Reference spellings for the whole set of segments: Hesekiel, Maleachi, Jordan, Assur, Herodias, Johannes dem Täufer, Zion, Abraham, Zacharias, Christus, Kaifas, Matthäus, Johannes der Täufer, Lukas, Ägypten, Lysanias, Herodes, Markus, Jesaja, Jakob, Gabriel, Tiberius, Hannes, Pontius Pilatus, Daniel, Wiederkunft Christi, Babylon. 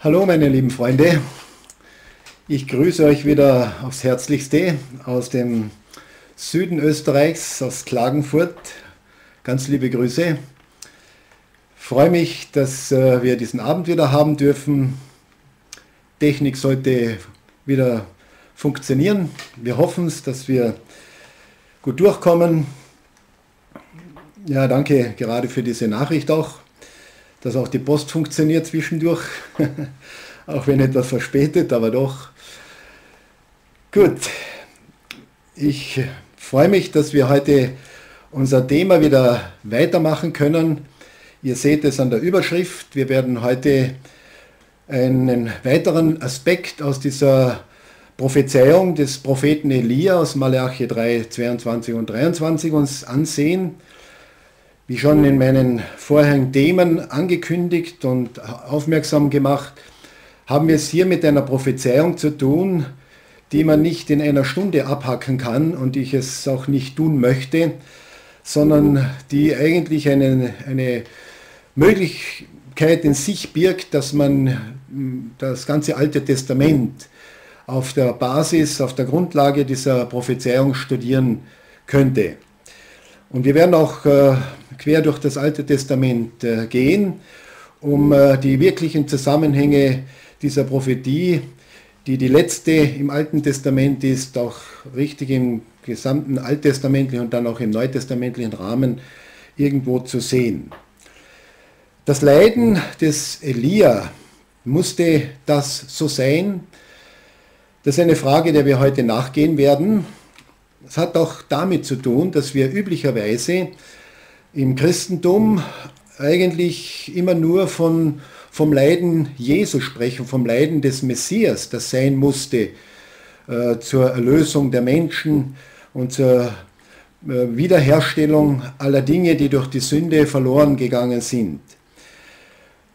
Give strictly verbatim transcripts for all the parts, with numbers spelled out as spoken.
Hallo meine lieben Freunde, ich grüße euch wieder aufs Herzlichste aus dem Süden Österreichs, aus Klagenfurt. Ganz liebe Grüße. Freue mich, dass wir diesen Abend wieder haben dürfen. Technik sollte wieder funktionieren. Wir hoffen es, dass wir gut durchkommen. Ja, danke gerade für diese Nachricht auch, dass auch die Post funktioniert zwischendurch, auch wenn etwas verspätet, aber doch. Gut, ich freue mich, dass wir heute unser Thema wieder weitermachen können. Ihr seht es an der Überschrift, wir werden heute einen weiteren Aspekt aus dieser Prophezeiung des Propheten Elia aus Maleachi drei, zweiundzwanzig und dreiundzwanzig uns ansehen. Wie schon in meinen vorherigen Themen angekündigt und aufmerksam gemacht, haben wir es hier mit einer Prophezeiung zu tun, die man nicht in einer Stunde abhacken kann und ich es auch nicht tun möchte, sondern die eigentlich eine, eine Möglichkeit in sich birgt, dass man das ganze Alte Testament auf der Basis, auf der Grundlage dieser Prophezeiung studieren könnte. Und wir werden auch äh, quer durch das Alte Testament äh, gehen, um äh, die wirklichen Zusammenhänge dieser Prophetie, die die letzte im Alten Testament ist, auch richtig im gesamten alttestamentlichen und dann auch im neutestamentlichen Rahmen irgendwo zu sehen. Das Leiden des Elia, musste das so sein? Das ist eine Frage, der wir heute nachgehen werden. Es hat auch damit zu tun, dass wir üblicherweise im Christentum eigentlich immer nur von, vom Leiden Jesu sprechen, vom Leiden des Messias, das sein musste äh, zur Erlösung der Menschen und zur äh, Wiederherstellung aller Dinge, die durch die Sünde verloren gegangen sind.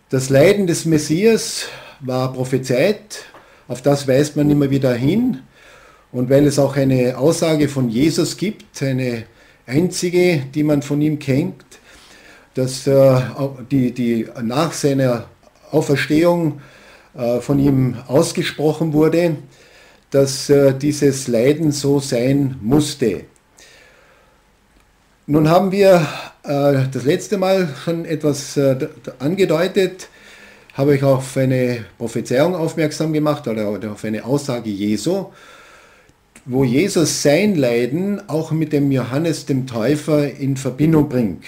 Das Leiden des Messias war prophezeit, auf das weist man immer wieder hin. Und weil es auch eine Aussage von Jesus gibt, eine einzige, die man von ihm kennt, dass äh, die, die nach seiner Auferstehung äh, von ihm ausgesprochen wurde, dass äh, dieses Leiden so sein musste. Nun haben wir äh, das letzte Mal schon etwas äh, angedeutet, habe ich auf eine Prophezeiung aufmerksam gemacht oder, oder auf eine Aussage Jesu, wo Jesus sein Leiden auch mit dem Johannes dem Täufer in Verbindung bringt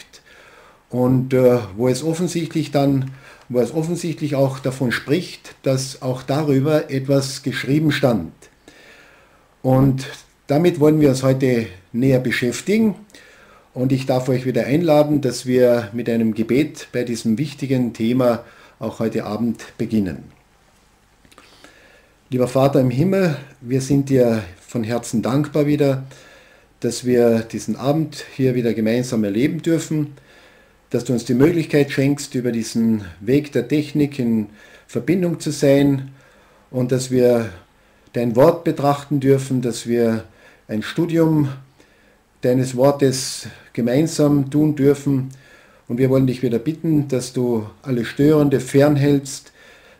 und äh, wo es offensichtlich dann, wo es offensichtlich auch davon spricht, dass auch darüber etwas geschrieben stand. Und damit wollen wir uns heute näher beschäftigen und ich darf euch wieder einladen, dass wir mit einem Gebet bei diesem wichtigen Thema auch heute Abend beginnen. Lieber Vater im Himmel, wir sind dir von Herzen dankbar wieder, dass wir diesen Abend hier wieder gemeinsam erleben dürfen, dass du uns die Möglichkeit schenkst, über diesen Weg der Technik in Verbindung zu sein und dass wir dein Wort betrachten dürfen, dass wir ein Studium deines Wortes gemeinsam tun dürfen und wir wollen dich wieder bitten, dass du alle Störende fernhältst,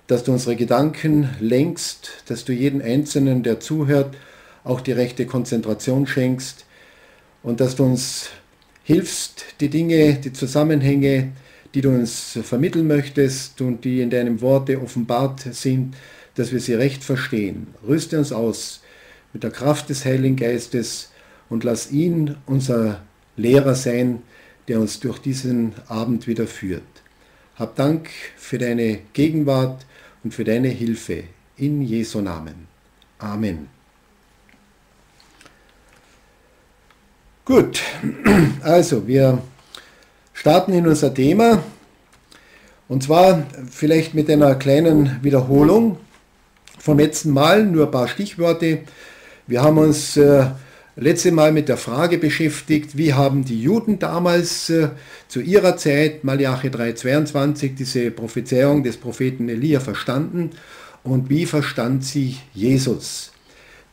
dass du unsere Gedanken lenkst, dass du jeden Einzelnen, der zuhört, auch die rechte Konzentration schenkst und dass du uns hilfst, die Dinge, die Zusammenhänge, die du uns vermitteln möchtest und die in deinem Worte offenbart sind, dass wir sie recht verstehen. Rüste uns aus mit der Kraft des Heiligen Geistes und lass ihn unser Lehrer sein, der uns durch diesen Abend wieder führt. Hab Dank für deine Gegenwart und für deine Hilfe. In Jesu Namen. Amen. Gut, also wir starten in unser Thema und zwar vielleicht mit einer kleinen Wiederholung vom letzten Mal, nur ein paar Stichworte. Wir haben uns äh, letztes Mal mit der Frage beschäftigt, wie haben die Juden damals äh, zu ihrer Zeit, Maleachi drei, zweiundzwanzig, diese Prophezeiung des Propheten Elia verstanden und wie verstand sie Jesus.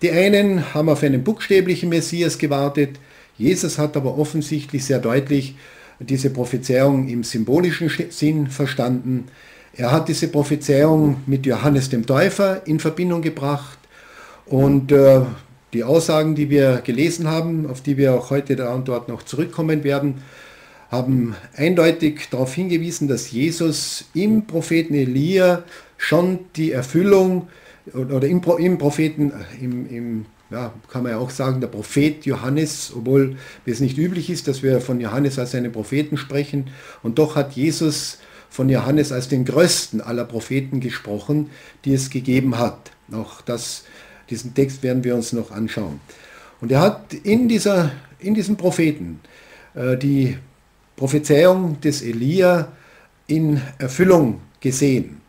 Die einen haben auf einen buchstäblichen Messias gewartet, Jesus hat aber offensichtlich sehr deutlich diese Prophezeiung im symbolischen Sinn verstanden. Er hat diese Prophezeiung mit Johannes dem Täufer in Verbindung gebracht und äh, die Aussagen, die wir gelesen haben, auf die wir auch heute da und dort noch zurückkommen werden, haben eindeutig darauf hingewiesen, dass Jesus im Propheten Elia schon die Erfüllung oder im, im Propheten, im, im, ja, kann man ja auch sagen, der Prophet Johannes, obwohl es nicht üblich ist, dass wir von Johannes als einen Propheten sprechen, und doch hat Jesus von Johannes als den größten aller Propheten gesprochen, die es gegeben hat. Auch das, diesen Text werden wir uns noch anschauen. Und er hat in, dieser, in diesem Propheten äh, die Prophezeiung des Elia in Erfüllung gesehen.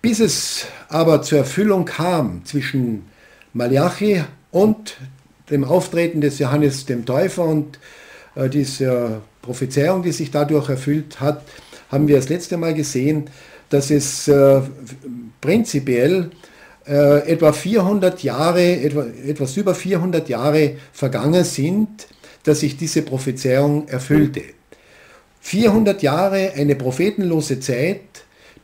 Bis es aber zur Erfüllung kam zwischen Maleachi und dem Auftreten des Johannes dem Täufer und äh, dieser Prophezeiung, die sich dadurch erfüllt hat, haben wir das letzte Mal gesehen, dass es äh, prinzipiell äh, etwa vierhundert Jahre, etwa, etwas über vierhundert Jahre vergangen sind, dass sich diese Prophezeiung erfüllte. vierhundert Jahre, eine prophetenlose Zeit,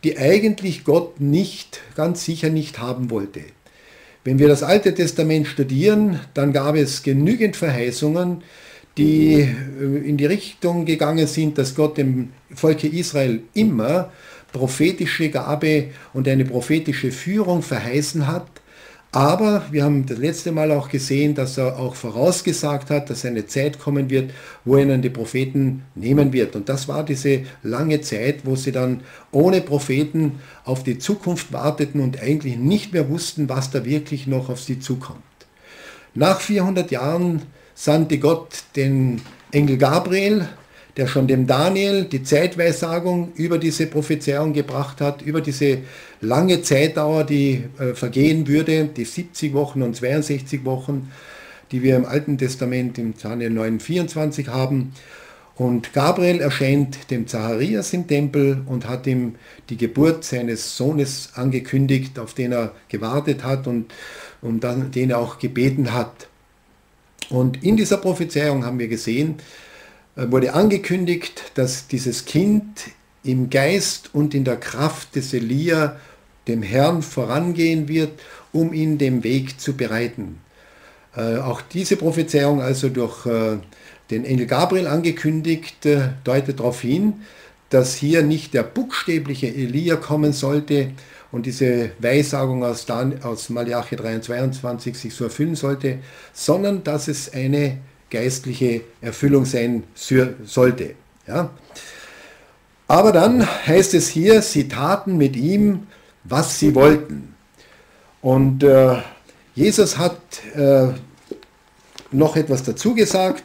die eigentlich Gott nicht, ganz sicher nicht haben wollte. Wenn wir das Alte Testament studieren, dann gab es genügend Verheißungen, die in die Richtung gegangen sind, dass Gott dem Volke Israel immer prophetische Gabe und eine prophetische Führung verheißen hat. Aber wir haben das letzte Mal auch gesehen, dass er auch vorausgesagt hat, dass eine Zeit kommen wird, wo er dann die Propheten nehmen wird. Und das war diese lange Zeit, wo sie dann ohne Propheten auf die Zukunft warteten und eigentlich nicht mehr wussten, was da wirklich noch auf sie zukommt. Nach vierhundert Jahren sandte Gott den Engel Gabriel, der schon dem Daniel die Zeitweissagung über diese Prophezeiung gebracht hat, über diese lange Zeitdauer, die äh, vergehen würde, die siebzig Wochen und zweiundsechzig Wochen, die wir im Alten Testament im Daniel neun, vierundzwanzig haben. Und Gabriel erscheint dem Zacharias im Tempel und hat ihm die Geburt seines Sohnes angekündigt, auf den er gewartet hat und um den er auch gebeten hat. Und in dieser Prophezeiung haben wir gesehen, wurde angekündigt, dass dieses Kind im Geist und in der Kraft des Elia dem Herrn vorangehen wird, um ihn den Weg zu bereiten. Äh, auch diese Prophezeiung, also durch äh, den Engel Gabriel angekündigt, äh, deutet darauf hin, dass hier nicht der buchstäbliche Elia kommen sollte und diese Weissagung aus, Dan, aus Maleachi drei, zweiundzwanzig sich so erfüllen sollte, sondern dass es eine geistliche Erfüllung sein sollte. Ja. Aber dann heißt es hier, sie taten mit ihm, was sie wollten. Und äh, Jesus hat äh, noch etwas dazu gesagt.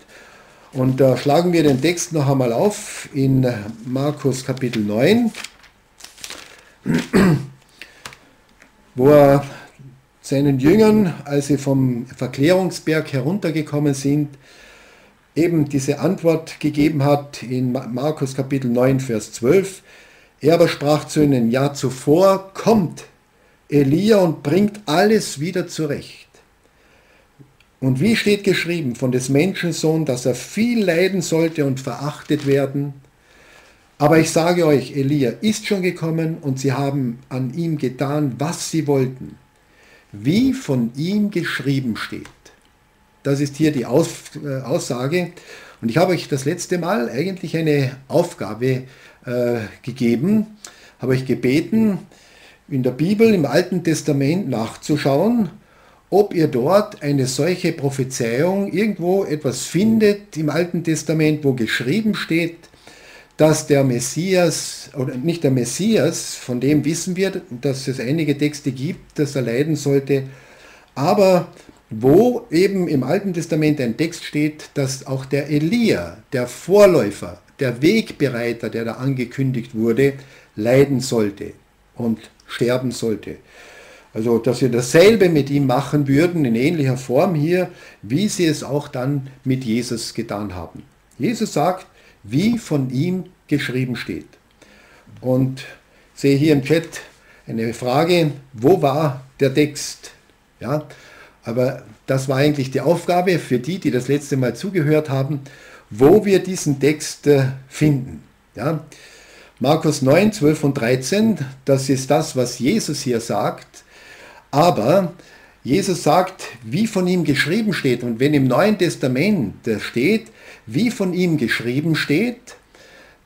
Und da äh, schlagen wir den Text noch einmal auf in Markus Kapitel neun, wo er seinen Jüngern, als sie vom Verklärungsberg heruntergekommen sind, eben diese Antwort gegeben hat in Markus Kapitel neun, Vers zwölf. Er aber sprach zu ihnen, ja zuvor kommt Elia und bringt alles wieder zurecht. Und wie steht geschrieben von des Menschensohn, dass er viel leiden sollte und verachtet werden? Aber ich sage euch, Elia ist schon gekommen und sie haben an ihm getan, was sie wollten, wie von ihm geschrieben steht. Das ist hier die Aus, äh, Aussage. Und ich habe euch das letzte Mal eigentlich eine Aufgabe äh, gegeben, habe euch gebeten, in der Bibel, im Alten Testament nachzuschauen, ob ihr dort eine solche Prophezeiung irgendwo etwas findet im Alten Testament, wo geschrieben steht, dass der Messias, oder nicht der Messias, von dem wissen wir, dass es einige Texte gibt, dass er leiden sollte, aber wo eben im Alten Testament ein Text steht, dass auch der Elia, der Vorläufer, der Wegbereiter, der da angekündigt wurde, leiden sollte und sterben sollte. Also, dass wir dasselbe mit ihm machen würden, in ähnlicher Form hier, wie sie es auch dann mit Jesus getan haben. Jesus sagt, wie von ihm geschrieben steht. Und sehe hier im Chat eine Frage, wo war der Text? Ja, aber das war eigentlich die Aufgabe für die, die das letzte Mal zugehört haben, wo wir diesen Text finden. Ja, Markus neun, zwölf und dreizehn, das ist das, was Jesus hier sagt. Aber Jesus sagt, wie von ihm geschrieben steht. Und wenn im Neuen Testament steht, wie von ihm geschrieben steht,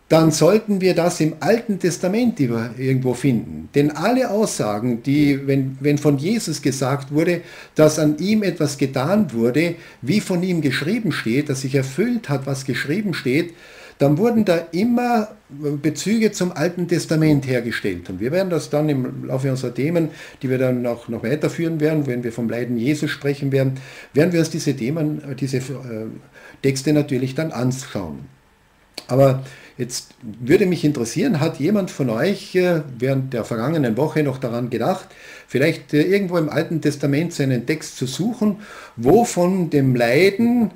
dann sollten wir das im Alten Testament irgendwo finden. Denn alle Aussagen, die, wenn, wenn von Jesus gesagt wurde, dass an ihm etwas getan wurde, wie von ihm geschrieben steht, dass sich erfüllt hat, was geschrieben steht, dann wurden da immer Bezüge zum Alten Testament hergestellt. Und wir werden das dann im Laufe unserer Themen, die wir dann auch noch weiterführen werden, wenn wir vom Leiden Jesus sprechen werden, werden wir uns diese Themen, diese Texte natürlich dann anschauen. Aber jetzt würde mich interessieren, hat jemand von euch während der vergangenen Woche noch daran gedacht, vielleicht irgendwo im Alten Testament seinen Text zu suchen, wo von dem Leiden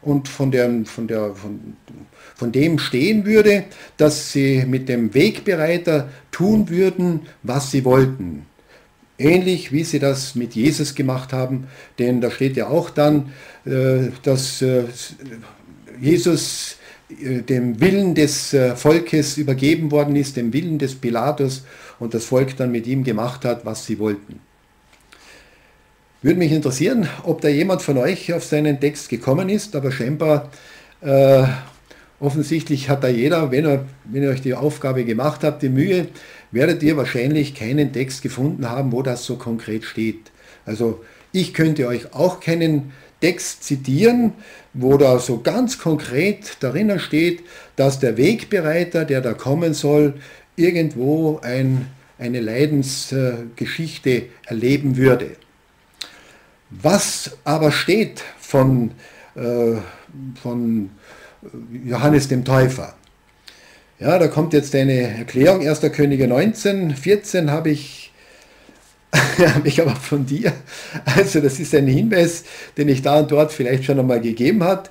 und von der, von der, von, von dem stehen würde, dass sie mit dem Wegbereiter tun würden, was sie wollten. Ähnlich wie sie das mit Jesus gemacht haben, denn da steht ja auch dann, dass Jesus dem Willen des Volkes übergeben worden ist, dem Willen des Pilatus, und das Volk dann mit ihm gemacht hat, was sie wollten. Würde mich interessieren, ob da jemand von euch auf seinen Text gekommen ist, aber scheinbar äh, offensichtlich hat da jeder, wenn ihr, wenn ihr euch die Aufgabe gemacht habt, die Mühe, werdet ihr wahrscheinlich keinen Text gefunden haben, wo das so konkret steht. Also ich könnte euch auch keinen Text zitieren, wo da so ganz konkret darin steht, dass der Wegbereiter, der da kommen soll, irgendwo ein, eine Leidensgeschichte erleben würde. Was aber steht von, äh, von Johannes dem Täufer? Ja, da kommt jetzt eine Erklärung, erster Könige neunzehn, vierzehn habe ich, habe ich aber von dir. Also das ist ein Hinweis, den ich da und dort vielleicht schon einmal gegeben habe.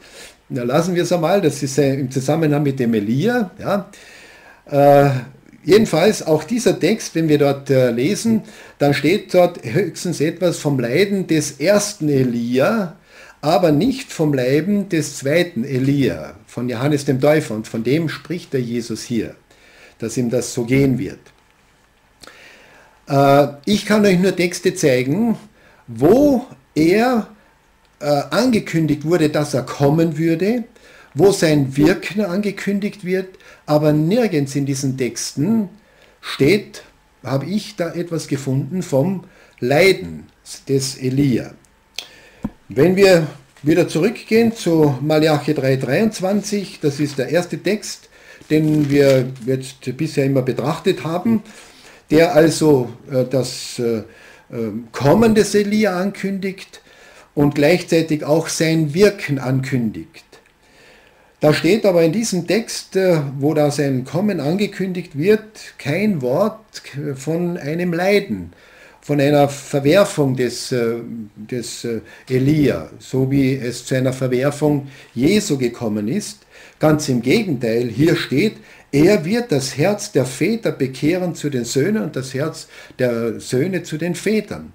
Na, lassen wir es einmal, das ist im Zusammenhang mit dem Elia. Ja. Äh, Jedenfalls auch dieser Text, wenn wir dort äh, lesen, dann steht dort höchstens etwas vom Leiden des ersten Elia, aber nicht vom Leiden des zweiten Elia, von Johannes dem Täufer. Und von dem spricht der Jesus hier, dass ihm das so gehen wird. Äh, ich kann euch nur Texte zeigen, wo er äh, angekündigt wurde, dass er kommen würde, wo sein Wirken angekündigt wird, aber nirgends in diesen Texten steht, habe ich da etwas gefunden vom Leiden des Elia. Wenn wir wieder zurückgehen zu Maleachi drei, dreiundzwanzig, das ist der erste Text, den wir jetzt bisher immer betrachtet haben, der also das Kommen des Elia ankündigt und gleichzeitig auch sein Wirken ankündigt. Da steht aber in diesem Text, wo da sein Kommen angekündigt wird, kein Wort von einem Leiden, von einer Verwerfung des, des Elia, so wie es zu einer Verwerfung Jesu gekommen ist. Ganz im Gegenteil, hier steht, er wird das Herz der Väter bekehren zu den Söhnen und das Herz der Söhne zu den Vätern.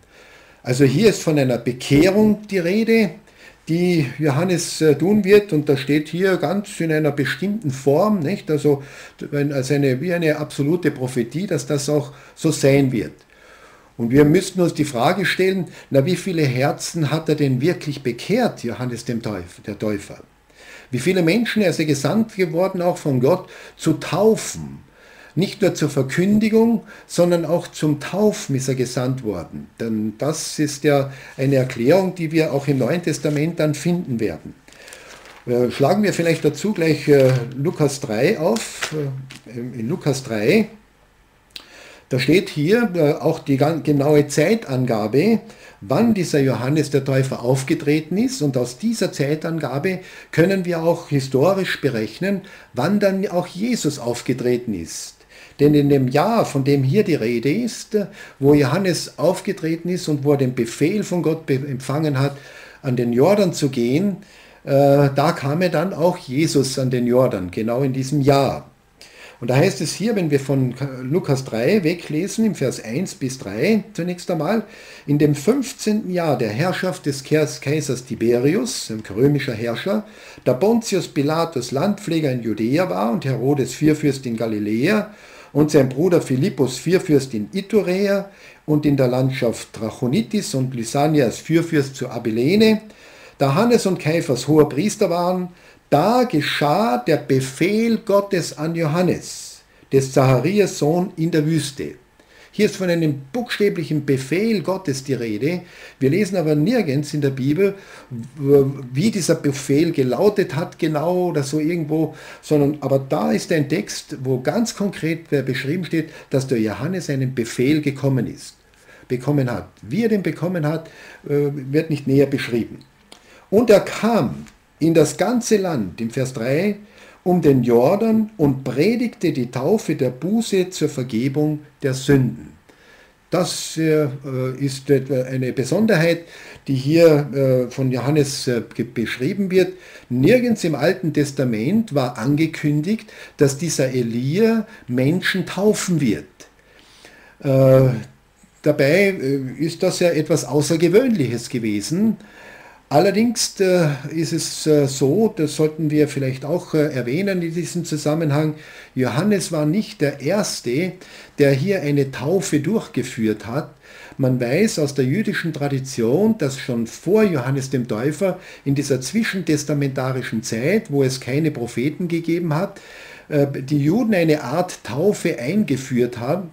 Also hier ist von einer Bekehrung die Rede, die Johannes tun wird, und das steht hier ganz in einer bestimmten Form, nicht? Also, also eine, wie eine absolute Prophetie, dass das auch so sein wird. Und wir müssten uns die Frage stellen, na, wie viele Herzen hat er denn wirklich bekehrt, Johannes dem Täufer, der Täufer? Wie viele Menschen ist er gesandt geworden, auch von Gott, zu taufen? Nicht nur zur Verkündigung, sondern auch zum Taufen ist er gesandt worden. Denn das ist ja eine Erklärung, die wir auch im Neuen Testament dann finden werden. Äh, schlagen wir vielleicht dazu gleich äh, Lukas drei auf. Äh, in Lukas drei, da steht hier äh, auch die genaue Zeitangabe, wann dieser Johannes der Täufer aufgetreten ist. Und aus dieser Zeitangabe können wir auch historisch berechnen, wann dann auch Jesus aufgetreten ist. Denn in dem Jahr, von dem hier die Rede ist, wo Johannes aufgetreten ist und wo er den Befehl von Gott empfangen hat, an den Jordan zu gehen, äh, da kam er dann auch Jesus an den Jordan, genau in diesem Jahr. Und da heißt es hier, wenn wir von Lukas drei weglesen, im Vers eins bis drei zunächst einmal, in dem fünfzehnten Jahr der Herrschaft des Kaisers Tiberius, ein römischer Herrscher, da Pontius Pilatus Landpfleger in Judäa war und Herodes Vierfürst in Galiläa, und sein Bruder Philippus Vierfürst in Iturea und in der Landschaft Trachonitis und Lysanias Vierfürst zu Abilene, da Hannes und Kaifas hoher Priester waren, da geschah der Befehl Gottes an Johannes, des Zacharias Sohn, in der Wüste. Hier ist von einem buchstäblichen Befehl Gottes die Rede. Wir lesen aber nirgends in der Bibel, wie dieser Befehl gelautet hat genau oder so irgendwo, sondern aber da ist ein Text, wo ganz konkret beschrieben steht, dass der Johannes einen Befehl gekommen ist, bekommen hat. Wie er den bekommen hat, wird nicht näher beschrieben. Und er kam in das ganze Land, im Vers drei, um den Jordan und predigte die Taufe der Buße zur Vergebung der Sünden. Das ist eine Besonderheit, die hier von Johannes beschrieben wird. Nirgends im Alten Testament war angekündigt, dass dieser Elia Menschen taufen wird. Dabei ist das ja etwas Außergewöhnliches gewesen. Allerdings ist es so, das sollten wir vielleicht auch erwähnen in diesem Zusammenhang, Johannes war nicht der Erste, der hier eine Taufe durchgeführt hat. Man weiß aus der jüdischen Tradition, dass schon vor Johannes dem Täufer in dieser zwischentestamentarischen Zeit, wo es keine Propheten gegeben hat, die Juden eine Art Taufe eingeführt haben,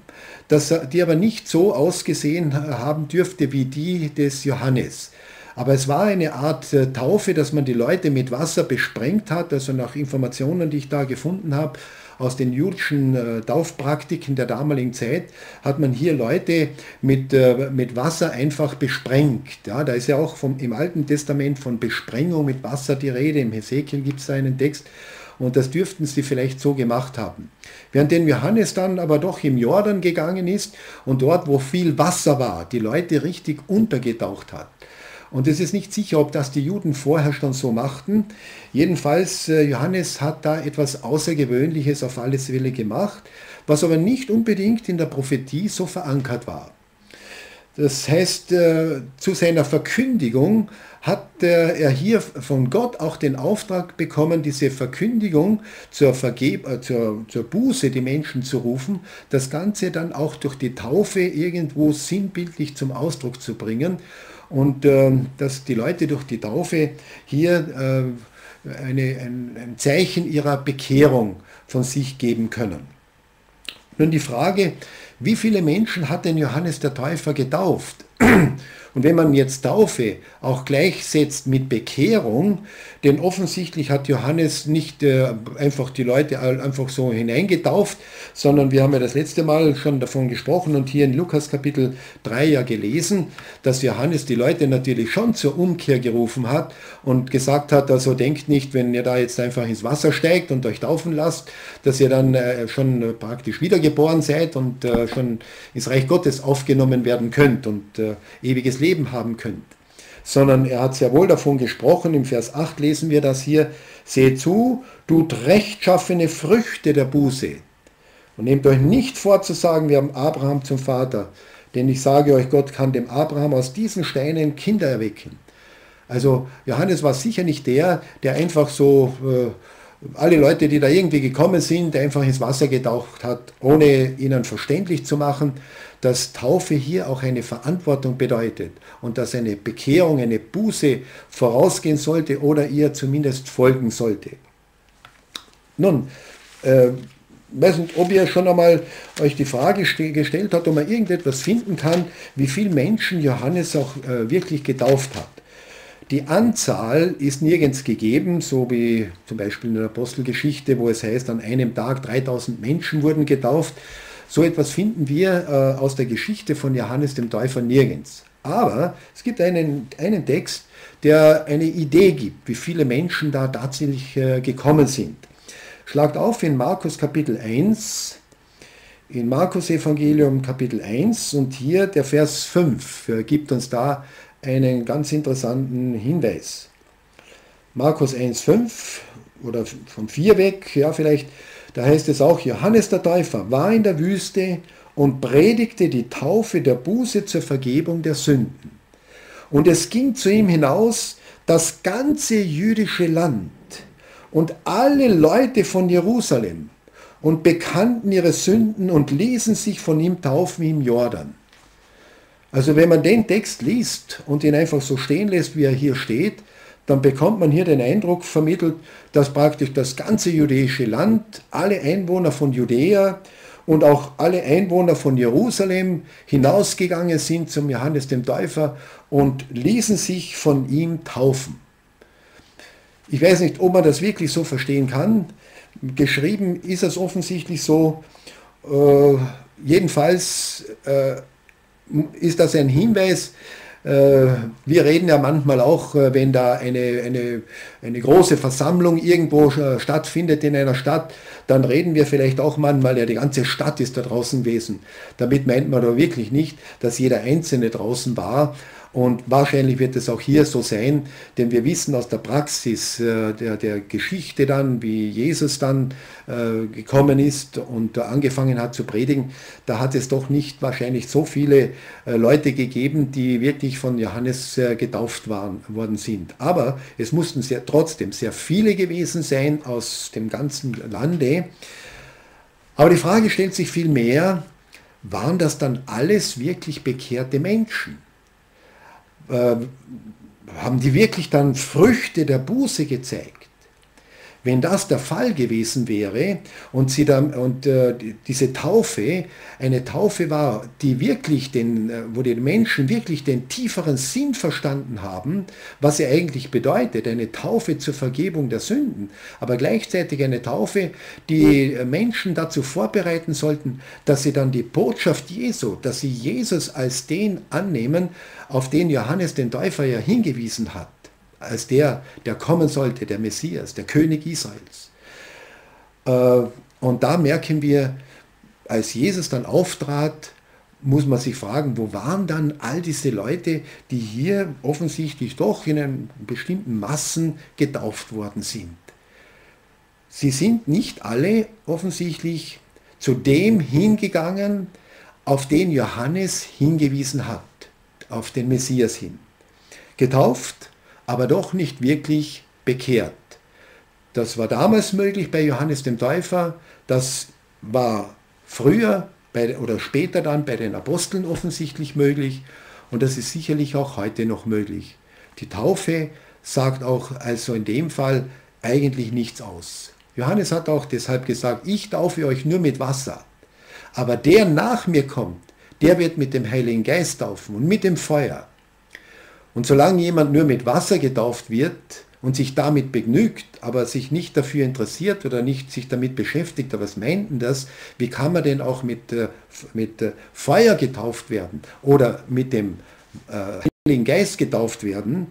dass die aber nicht so ausgesehen haben dürfte wie die des Johannes. Aber es war eine Art äh, Taufe, dass man die Leute mit Wasser besprengt hat, also nach Informationen, die ich da gefunden habe, aus den jüdischen äh, Taufpraktiken der damaligen Zeit, hat man hier Leute mit, äh, mit Wasser einfach besprengt. Ja, da ist ja auch vom, im Alten Testament von Besprengung mit Wasser die Rede, im Hesekiel gibt es da einen Text, und das dürften sie vielleicht so gemacht haben. Während den Johannes dann aber doch im Jordan gegangen ist und dort, wo viel Wasser war, die Leute richtig untergetaucht hat. Und es ist nicht sicher, ob das die Juden vorher schon so machten. Jedenfalls, Johannes hat da etwas Außergewöhnliches auf alle Fälle gemacht, was aber nicht unbedingt in der Prophetie so verankert war. Das heißt, zu seiner Verkündigung hat er hier von Gott auch den Auftrag bekommen, diese Verkündigung zur, Vergeb- zur, zur Buße, die Menschen zu rufen, das Ganze dann auch durch die Taufe irgendwo sinnbildlich zum Ausdruck zu bringen. Und äh, dass die Leute durch die Taufe hier äh, eine, ein, ein Zeichen ihrer Bekehrung von sich geben können. Nun die Frage, wie viele Menschen hat denn Johannes der Täufer getauft? Und wenn man jetzt Taufe auch gleichsetzt mit Bekehrung, denn offensichtlich hat Johannes nicht äh, einfach die Leute einfach so hineingetauft, sondern wir haben ja das letzte Mal schon davon gesprochen und hier in Lukas Kapitel drei ja gelesen, dass Johannes die Leute natürlich schon zur Umkehr gerufen hat und gesagt hat, also denkt nicht, wenn ihr da jetzt einfach ins Wasser steigt und euch taufen lasst, dass ihr dann äh, schon praktisch wiedergeboren seid und äh, schon ins Reich Gottes aufgenommen werden könnt und äh, ewiges Leben haben könnt, sondern er hat sehr wohl davon gesprochen, im Vers acht lesen wir das hier, seht zu, tut rechtschaffene Früchte der Buße und nehmt euch nicht vor zu sagen, wir haben Abraham zum Vater, denn ich sage euch, Gott kann dem Abraham aus diesen Steinen Kinder erwecken. Also Johannes war sicher nicht der, der einfach so äh, alle Leute, die da irgendwie gekommen sind, einfach ins Wasser getaucht hat, ohne ihnen verständlich zu machen, dass Taufe hier auch eine Verantwortung bedeutet und dass eine Bekehrung, eine Buße vorausgehen sollte oder ihr zumindest folgen sollte. Nun, äh, weiß nicht, ob ihr schon einmal euch die Frage gestellt habt, ob man irgendetwas finden kann, wie viele Menschen Johannes auch äh, wirklich getauft hat. Die Anzahl ist nirgends gegeben, so wie zum Beispiel in der Apostelgeschichte, wo es heißt, an einem Tag dreitausend Menschen wurden getauft. So etwas finden wir äh, aus der Geschichte von Johannes dem Täufer nirgends. Aber es gibt einen, einen Text, der eine Idee gibt, wie viele Menschen da tatsächlich äh, gekommen sind. Schlagt auf in Markus Kapitel eins, in Markus Evangelium Kapitel eins und hier der Vers fünf äh, gibt uns da einen ganz interessanten Hinweis. Markus eins, fünf oder vom vier weg, ja vielleicht. Da heißt es auch, Johannes der Täufer war in der Wüste und predigte die Taufe der Buße zur Vergebung der Sünden. Und es ging zu ihm hinaus das ganze jüdische Land und alle Leute von Jerusalem und bekannten ihre Sünden und ließen sich von ihm taufen im Jordan. Also wenn man den Text liest und ihn einfach so stehen lässt, wie er hier steht, dann bekommt man hier den Eindruck vermittelt, dass praktisch das ganze jüdische Land, alle Einwohner von Judäa und auch alle Einwohner von Jerusalem hinausgegangen sind zum Johannes dem Täufer und ließen sich von ihm taufen. Ich weiß nicht, ob man das wirklich so verstehen kann. Geschrieben ist es offensichtlich so. Äh, jedenfalls äh, ist das ein Hinweis. Wir reden ja manchmal auch, wenn da eine, eine, eine große Versammlung irgendwo stattfindet in einer Stadt, dann reden wir vielleicht auch manchmal, ja, die ganze Stadt ist da draußen gewesen. Damit meint man aber wirklich nicht, dass jeder Einzelne draußen war. Und wahrscheinlich wird es auch hier so sein, denn wir wissen aus der Praxis äh, der, der Geschichte dann, wie Jesus dann äh, gekommen ist und angefangen hat zu predigen, da hat es doch nicht wahrscheinlich so viele äh, Leute gegeben, die wirklich von Johannes äh, getauft waren, worden sind. Aber es mussten sehr, trotzdem sehr viele gewesen sein aus dem ganzen Lande. Aber die Frage stellt sich vielmehr, waren das dann alles wirklich bekehrte Menschen? Haben die wirklich dann Früchte der Buße gezeigt? Wenn das der Fall gewesen wäre und, sie dann, und äh, diese Taufe eine Taufe war, die wirklich den, wo die Menschen wirklich den tieferen Sinn verstanden haben, was sie eigentlich bedeutet, eine Taufe zur Vergebung der Sünden, aber gleichzeitig eine Taufe, die Menschen dazu vorbereiten sollten, dass sie dann die Botschaft Jesu, dass sie Jesus als den annehmen, auf den Johannes den Täufer ja hingewiesen hat, als der, der kommen sollte, der Messias, der König Israels. Und da merken wir, als Jesus dann auftrat, muss man sich fragen, wo waren dann all diese Leute, die hier offensichtlich doch in einem bestimmten Massen getauft worden sind. Sie sind nicht alle offensichtlich zu dem hingegangen, auf den Johannes hingewiesen hat, auf den Messias hin. Getauft, aber doch nicht wirklich bekehrt. Das war damals möglich bei Johannes dem Täufer, das war früher bei, oder später dann bei den Aposteln offensichtlich möglich und das ist sicherlich auch heute noch möglich. Die Taufe sagt auch also in dem Fall eigentlich nichts aus. Johannes hat auch deshalb gesagt, ich taufe euch nur mit Wasser, aber der nach mir kommt, der wird mit dem Heiligen Geist taufen und mit dem Feuer. Und solange jemand nur mit Wasser getauft wird und sich damit begnügt, aber sich nicht dafür interessiert oder nicht sich damit beschäftigt, aber was meint denn das? Wie kann man denn auch mit, mit Feuer getauft werden oder mit dem äh, Heiligen Geist getauft werden?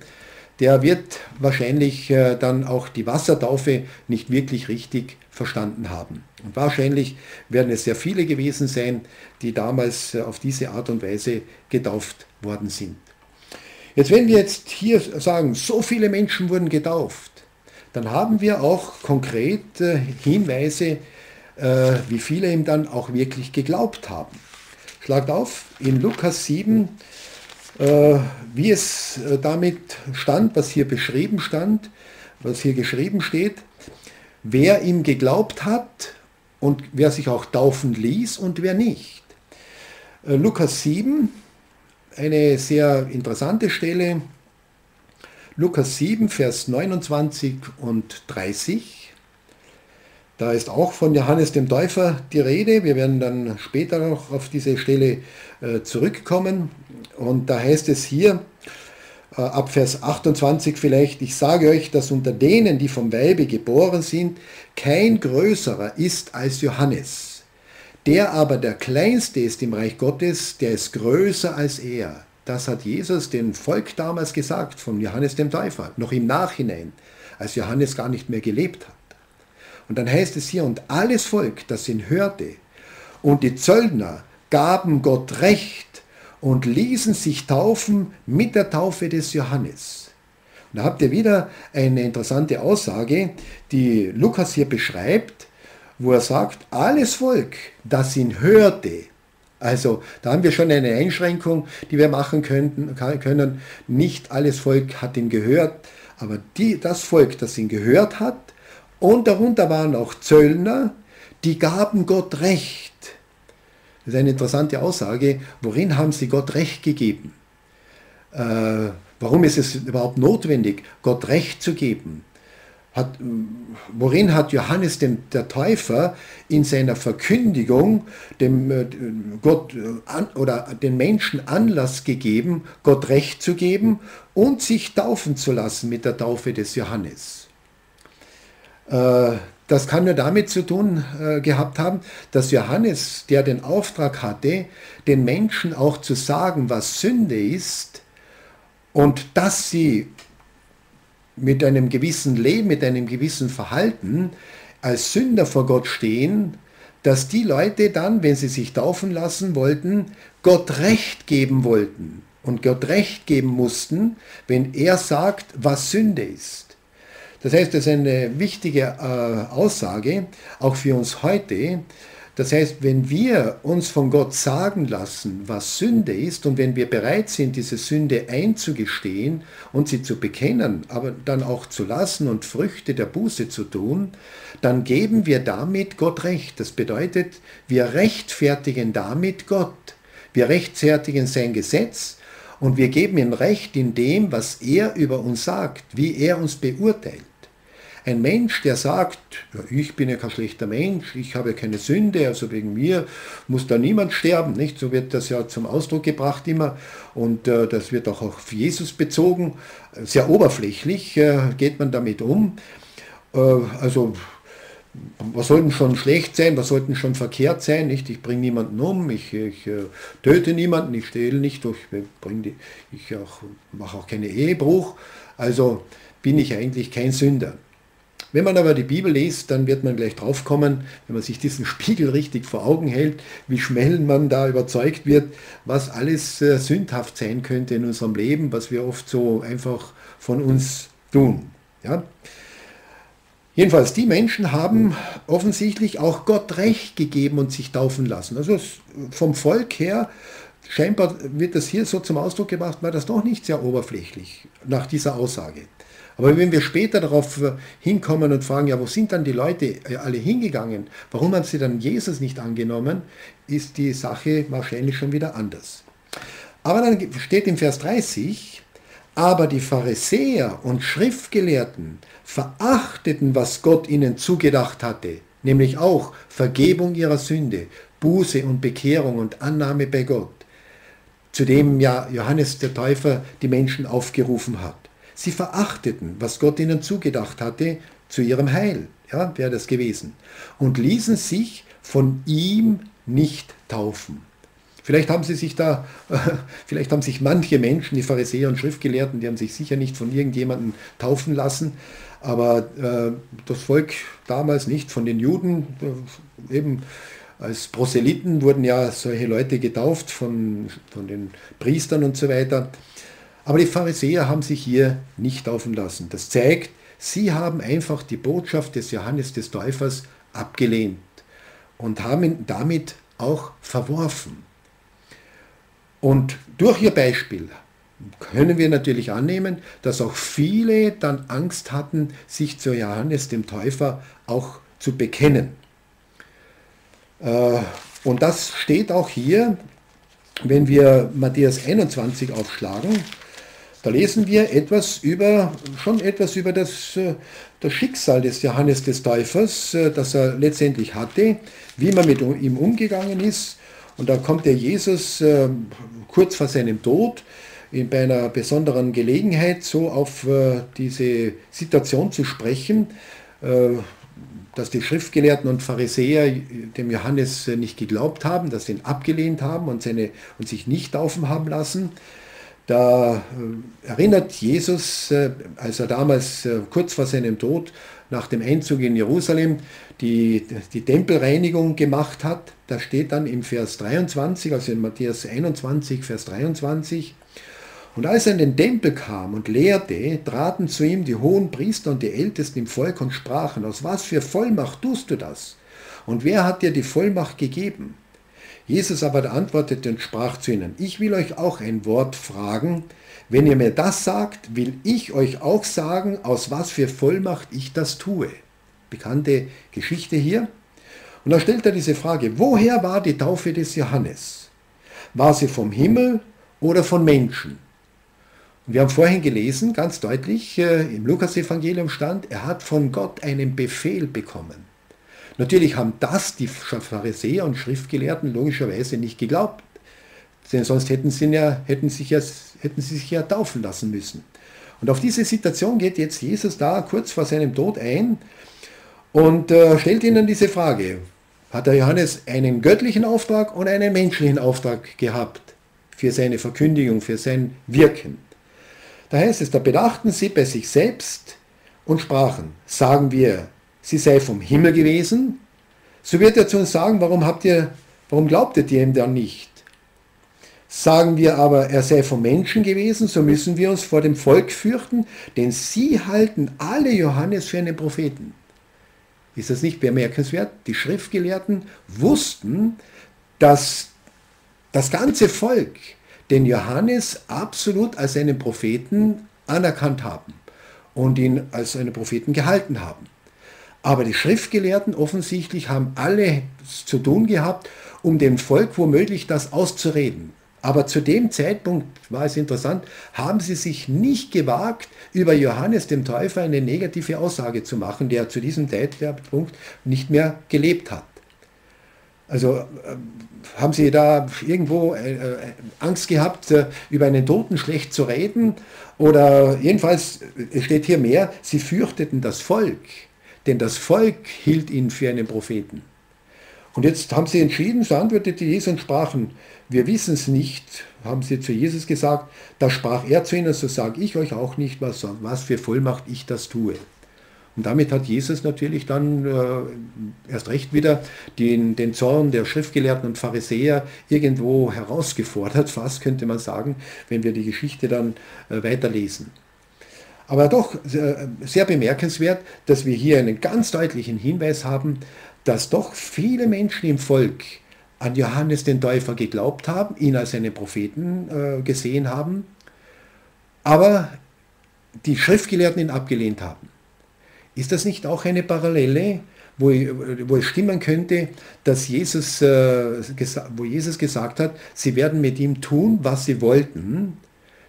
Der wird wahrscheinlich äh, dann auch die Wassertaufe nicht wirklich richtig verstanden haben. Und wahrscheinlich werden es sehr viele gewesen sein, die damals äh, auf diese Art und Weise getauft worden sind. Jetzt, wenn wir jetzt hier sagen, so viele Menschen wurden getauft, dann haben wir auch konkret Hinweise, wie viele ihm dann auch wirklich geglaubt haben. Schlagt auf, in Lukas sieben, wie es damit stand, was hier beschrieben stand, was hier geschrieben steht, wer ihm geglaubt hat und wer sich auch taufen ließ und wer nicht. Lukas sieben, eine sehr interessante Stelle, Lukas sieben, Vers neunundzwanzig und dreißig. Da ist auch von Johannes dem Täufer die Rede. Wir werden dann später noch auf diese Stelle äh, zurückkommen. Und da heißt es hier, äh, ab Vers achtundzwanzig vielleicht, ich sage euch, dass unter denen, die vom Weibe geboren sind, kein größerer ist als Johannes. Der aber der Kleinste ist im Reich Gottes, der ist größer als er. Das hat Jesus dem Volk damals gesagt, von Johannes dem Täufer, noch im Nachhinein, als Johannes gar nicht mehr gelebt hat. Und dann heißt es hier, und alles Volk, das ihn hörte, und die Zöllner gaben Gott Recht und ließen sich taufen mit der Taufe des Johannes. Und da habt ihr wieder eine interessante Aussage, die Lukas hier beschreibt, wo er sagt, alles Volk, das ihn hörte. Also da haben wir schon eine Einschränkung, die wir machen könnten, können. Nicht alles Volk hat ihn gehört, aber die, das Volk, das ihn gehört hat, und darunter waren auch Zöllner, Die gaben Gott Recht. Das ist eine interessante Aussage. Worin haben sie Gott Recht gegeben? Äh, warum ist es überhaupt notwendig, Gott Recht zu geben? Hat, worin hat Johannes dem, der Täufer in seiner Verkündigung dem, äh, Gott, an, oder den Menschen Anlass gegeben, Gott Recht zu geben und sich taufen zu lassen mit der Taufe des Johannes? Äh, das kann nur damit zu tun äh, gehabt haben, dass Johannes, der den Auftrag hatte, den Menschen auch zu sagen, was Sünde ist und dass sie mit einem gewissen Leben, mit einem gewissen Verhalten als Sünder vor Gott stehen, dass die Leute dann, wenn sie sich taufen lassen wollten, Gott Recht geben wollten und Gott Recht geben mussten, wenn er sagt, was Sünde ist. Das heißt, das ist eine wichtige äh, Aussage, auch für uns heute. Das heißt, wenn wir uns von Gott sagen lassen, was Sünde ist, und wenn wir bereit sind, diese Sünde einzugestehen und sie zu bekennen, aber dann auch zu lassen und Früchte der Buße zu tun, dann geben wir damit Gott Recht. Das bedeutet, wir rechtfertigen damit Gott. Wir rechtfertigen sein Gesetz und wir geben ihm Recht in dem, was er über uns sagt, wie er uns beurteilt. Ein Mensch, der sagt, ja, ich bin ja kein schlechter Mensch, ich habe ja keine Sünde, also wegen mir muss da niemand sterben, nicht? So wird das ja zum Ausdruck gebracht immer und äh, das wird auch auf Jesus bezogen, sehr oberflächlich äh, geht man damit um. Äh, also was sollten schon schlecht sein, was sollten schon verkehrt sein, nicht? Ich bringe niemanden um, ich, ich äh, töte niemanden, ich stehle nicht, ich, bring, ich auch, mache auch keine Ehebruch, also bin ich eigentlich kein Sünder. Wenn man aber die Bibel liest, dann wird man gleich drauf kommen, wenn man sich diesen Spiegel richtig vor Augen hält, wie schnell man da überzeugt wird, was alles äh, sündhaft sein könnte in unserem Leben, was wir oft so einfach von uns tun. Ja? Jedenfalls, die Menschen haben offensichtlich auch Gott Recht gegeben und sich taufen lassen. Also vom Volk her, scheinbar wird das hier so zum Ausdruck gebracht, war das doch nicht sehr oberflächlich nach dieser Aussage. Aber wenn wir später darauf hinkommen und fragen, ja, wo sind dann die Leute alle hingegangen? Warum haben sie dann Jesus nicht angenommen? Ist die Sache wahrscheinlich schon wieder anders. Aber dann steht im Vers dreißig, aber die Pharisäer und Schriftgelehrten verachteten, was Gott ihnen zugedacht hatte, nämlich auch Vergebung ihrer Sünde, Buße und Bekehrung und Annahme bei Gott, zu dem ja Johannes der Täufer die Menschen aufgerufen hat. Sie verachteten, was Gott ihnen zugedacht hatte, zu ihrem Heil, ja, wäre das gewesen, und ließen sich von ihm nicht taufen. Vielleicht haben sie sich da, äh, vielleicht haben sich manche Menschen, die Pharisäer und Schriftgelehrten, die haben sich sicher nicht von irgendjemandem taufen lassen, aber äh, das Volk damals nicht, von den Juden, äh, eben als Proselyten wurden ja solche Leute getauft, von, von den Priestern und so weiter. Aber die Pharisäer haben sich hier nicht taufen lassen. Das zeigt, sie haben einfach die Botschaft des Johannes des Täufers abgelehnt und haben ihn damit auch verworfen. Und durch ihr Beispiel können wir natürlich annehmen, dass auch viele dann Angst hatten, sich zu Johannes dem Täufer auch zu bekennen. Und das steht auch hier, wenn wir Matthäus einundzwanzig aufschlagen. Da lesen wir etwas über, schon etwas über das, das Schicksal des Johannes des Täufers, das er letztendlich hatte, wie man mit ihm umgegangen ist. Und da kommt der Jesus kurz vor seinem Tod in bei einer besonderen Gelegenheit so auf diese Situation zu sprechen, dass die Schriftgelehrten und Pharisäer dem Johannes nicht geglaubt haben, dass sie ihn abgelehnt haben und, seine, und sich nicht taufen haben lassen. Da erinnert Jesus, als er damals kurz vor seinem Tod nach dem Einzug in Jerusalem die, die Tempelreinigung gemacht hat, da steht dann im Vers dreiundzwanzig, also in Matthäus einundzwanzig, Vers dreiundzwanzig, und als er in den Tempel kam und lehrte, traten zu ihm die hohen Priester und die Ältesten im Volk und sprachen, aus was für Vollmacht tust du das? Und wer hat dir die Vollmacht gegeben? Jesus aber antwortete und sprach zu ihnen, ich will euch auch ein Wort fragen, wenn ihr mir das sagt, will ich euch auch sagen, aus was für Vollmacht ich das tue. Bekannte Geschichte hier. Und da stellt er diese Frage, woher war die Taufe des Johannes? War sie vom Himmel oder von Menschen? Und wir haben vorhin gelesen, ganz deutlich, im Lukas-Evangelium stand, er hat von Gott einen Befehl bekommen. Natürlich haben das die Pharisäer und Schriftgelehrten logischerweise nicht geglaubt, denn sonst hätten sie, ja, hätten, sich ja, hätten sie sich ja taufen lassen müssen. Und auf diese Situation geht jetzt Jesus da kurz vor seinem Tod ein und äh, stellt ihnen diese Frage. Hat der Johannes einen göttlichen Auftrag und einen menschlichen Auftrag gehabt für seine Verkündigung, für sein Wirken? Da heißt es, da bedachten sie bei sich selbst und sprachen, sagen wir, sie sei vom Himmel gewesen, so wird er zu uns sagen, warum, habt ihr, warum glaubtet ihr ihm dann nicht? Sagen wir aber, er sei vom Menschen gewesen, so müssen wir uns vor dem Volk fürchten, denn sie halten alle Johannes für einen Propheten. Ist das nicht bemerkenswert? Die Schriftgelehrten wussten, dass das ganze Volk den Johannes absolut als einen Propheten anerkannt haben und ihn als einen Propheten gehalten haben. Aber die Schriftgelehrten offensichtlich haben alle zu tun gehabt, um dem Volk womöglich das auszureden. Aber zu dem Zeitpunkt, war es interessant, haben sie sich nicht gewagt, über Johannes dem Täufer eine negative Aussage zu machen, der zu diesem Zeitpunkt nicht mehr gelebt hat. Also haben sie da irgendwo Angst gehabt, über einen Toten schlecht zu reden? Oder jedenfalls, es steht hier mehr, sie fürchteten das Volk, denn das Volk hielt ihn für einen Propheten. Und jetzt haben sie entschieden, so antwortete Jesus und sprachen, wir wissen es nicht, haben sie zu Jesus gesagt. Da sprach er zu ihnen, so sage ich euch auch nicht, was, was für Vollmacht ich das tue. Und damit hat Jesus natürlich dann äh, erst recht wieder den, den Zorn der Schriftgelehrten und Pharisäer irgendwo herausgefordert, fast könnte man sagen, wenn wir die Geschichte dann äh, weiterlesen. Aber doch äh, sehr bemerkenswert, dass wir hier einen ganz deutlichen Hinweis haben, dass doch viele Menschen im Volk an Johannes den Täufer geglaubt haben, ihn als einen Propheten äh, gesehen haben, aber die Schriftgelehrten ihn abgelehnt haben. Ist das nicht auch eine Parallele, wo, wo es stimmen könnte, dass Jesus, äh, wo Jesus gesagt hat, sie werden mit ihm tun, was sie wollten,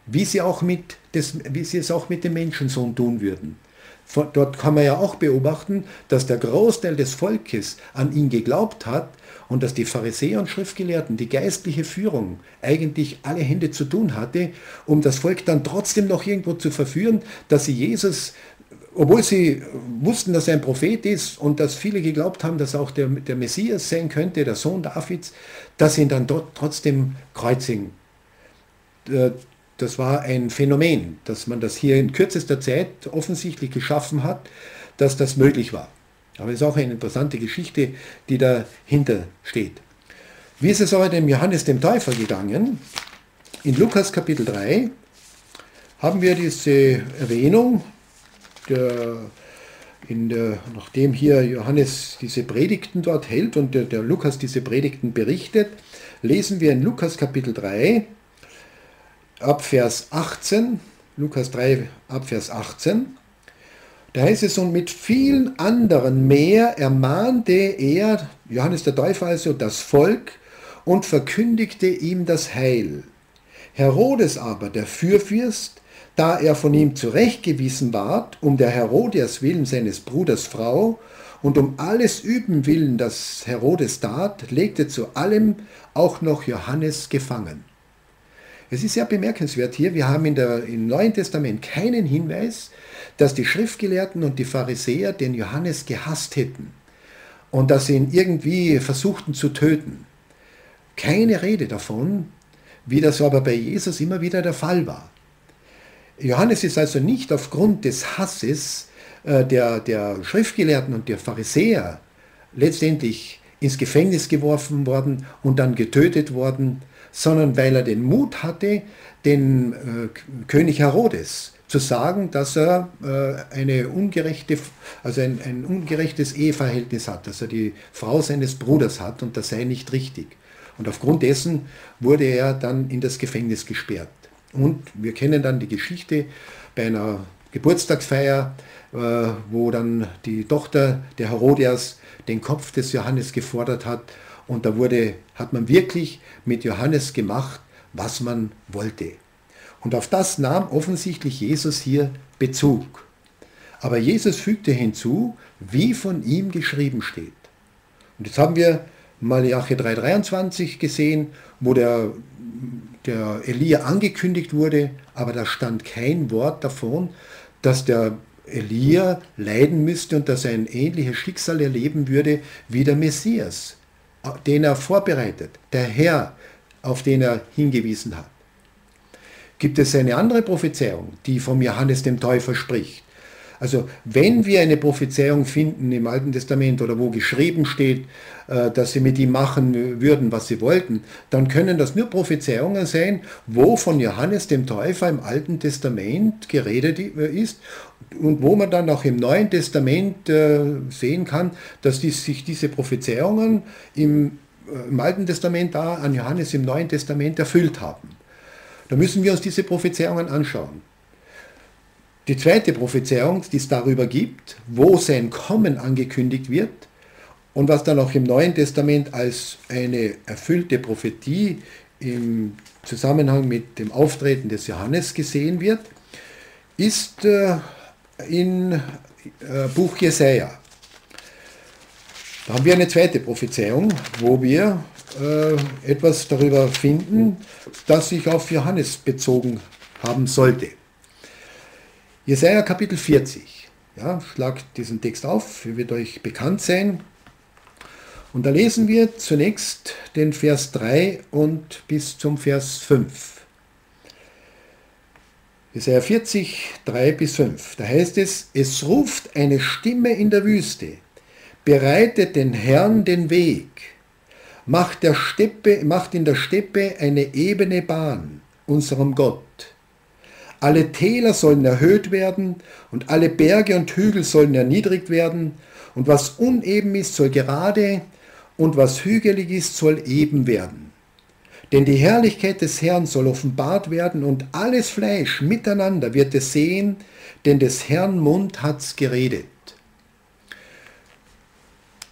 wie sie, auch mit des, wie sie es auch mit dem Menschensohn tun würden. Von, dort kann man ja auch beobachten, dass der Großteil des Volkes an ihn geglaubt hat und dass die Pharisäer und Schriftgelehrten, die geistliche Führung, eigentlich alle Hände zu tun hatte, um das Volk dann trotzdem noch irgendwo zu verführen, dass sie Jesus, obwohl sie wussten, dass er ein Prophet ist und dass viele geglaubt haben, dass auch der, der Messias sein könnte, der Sohn Davids, dass sie ihn dann dort trotzdem kreuzigen. Äh, Das war ein Phänomen, dass man das hier in kürzester Zeit offensichtlich geschaffen hat, dass das möglich war. Aber es ist auch eine interessante Geschichte, die dahinter steht. Wie ist es aber dem Johannes dem Täufer gegangen? In Lukas Kapitel drei haben wir diese Erwähnung, der, in der, nachdem hier Johannes diese Predigten dort hält und der, der Lukas diese Predigten berichtet, lesen wir in Lukas Kapitel drei, ab Vers achtzehn, Lukas drei, ab Vers achtzehn, da heißt es, und mit vielen anderen mehr ermahnte er, Johannes der Täufer also, das Volk und verkündigte ihm das Heil. Herodes aber, der Fürfürst, da er von ihm zurechtgewiesen ward, um der Herodias willen seines Bruders Frau und um alles Üben willen, das Herodes tat, legte zu allem auch noch Johannes gefangen. Es ist sehr bemerkenswert hier, wir haben in der, im Neuen Testament keinen Hinweis, dass die Schriftgelehrten und die Pharisäer den Johannes gehasst hätten und dass sie ihn irgendwie versuchten zu töten. Keine Rede davon, wie das aber bei Jesus immer wieder der Fall war. Johannes ist also nicht aufgrund des Hasses äh, der, der Schriftgelehrten und der Pharisäer letztendlich ins Gefängnis geworfen worden und dann getötet worden, sondern weil er den Mut hatte, dem äh, König Herodes zu sagen, dass er äh, eine ungerechte, also ein, ein ungerechtes Eheverhältnis hat, dass er die Frau seines Bruders hat und das sei nicht richtig. Und aufgrund dessen wurde er dann in das Gefängnis gesperrt. Und wir kennen dann die Geschichte bei einer Geburtstagsfeier, wo dann die Tochter der Herodias den Kopf des Johannes gefordert hat. Und da wurde, hat man wirklich mit Johannes gemacht, was man wollte. Und auf das nahm offensichtlich Jesus hier Bezug. Aber Jesus fügte hinzu, wie von ihm geschrieben steht. Und jetzt haben wir Maleachi drei dreiundzwanzig gesehen, wo der, der Elia angekündigt wurde, aber da stand kein Wort davon, dass der Elia leiden müsste und dass er ein ähnliches Schicksal erleben würde wie der Messias, den er vorbereitet, der Herr, auf den er hingewiesen hat. Gibt es eine andere Prophezeiung, die vom Johannes dem Täufer spricht? Also wenn wir eine Prophezeiung finden im Alten Testament oder wo geschrieben steht, dass sie mit ihm machen würden, was sie wollten, dann können das nur Prophezeiungen sein, wo von Johannes dem Täufer im Alten Testament geredet ist und wo man dann auch im Neuen Testament sehen kann, dass sich diese Prophezeiungen im Alten Testament da an Johannes im Neuen Testament erfüllt haben. Da müssen wir uns diese Prophezeiungen anschauen. Die zweite Prophezeiung, die es darüber gibt, wo sein Kommen angekündigt wird und was dann auch im Neuen Testament als eine erfüllte Prophetie im Zusammenhang mit dem Auftreten des Johannes gesehen wird, ist äh, in äh, Buch Jesaja. Da haben wir eine zweite Prophezeiung, wo wir etwas darüber finden, das sich auf Johannes bezogen haben sollte. Jesaja Kapitel vierzig. Ja, schlagt diesen Text auf, er wird euch bekannt sein. Und da lesen wir zunächst den Vers drei und bis zum Vers fünf. Jesaja vierzig, drei bis fünf. Da heißt es, es ruft eine Stimme in der Wüste, bereitet den Herrn den Weg. Macht, der Steppe, macht in der Steppe eine ebene Bahn, unserem Gott. Alle Täler sollen erhöht werden und alle Berge und Hügel sollen erniedrigt werden. Und was uneben ist, soll gerade und was hügelig ist, soll eben werden. Denn die Herrlichkeit des Herrn soll offenbart werden und alles Fleisch miteinander wird es sehen, denn des Herrn Mund hat's geredet.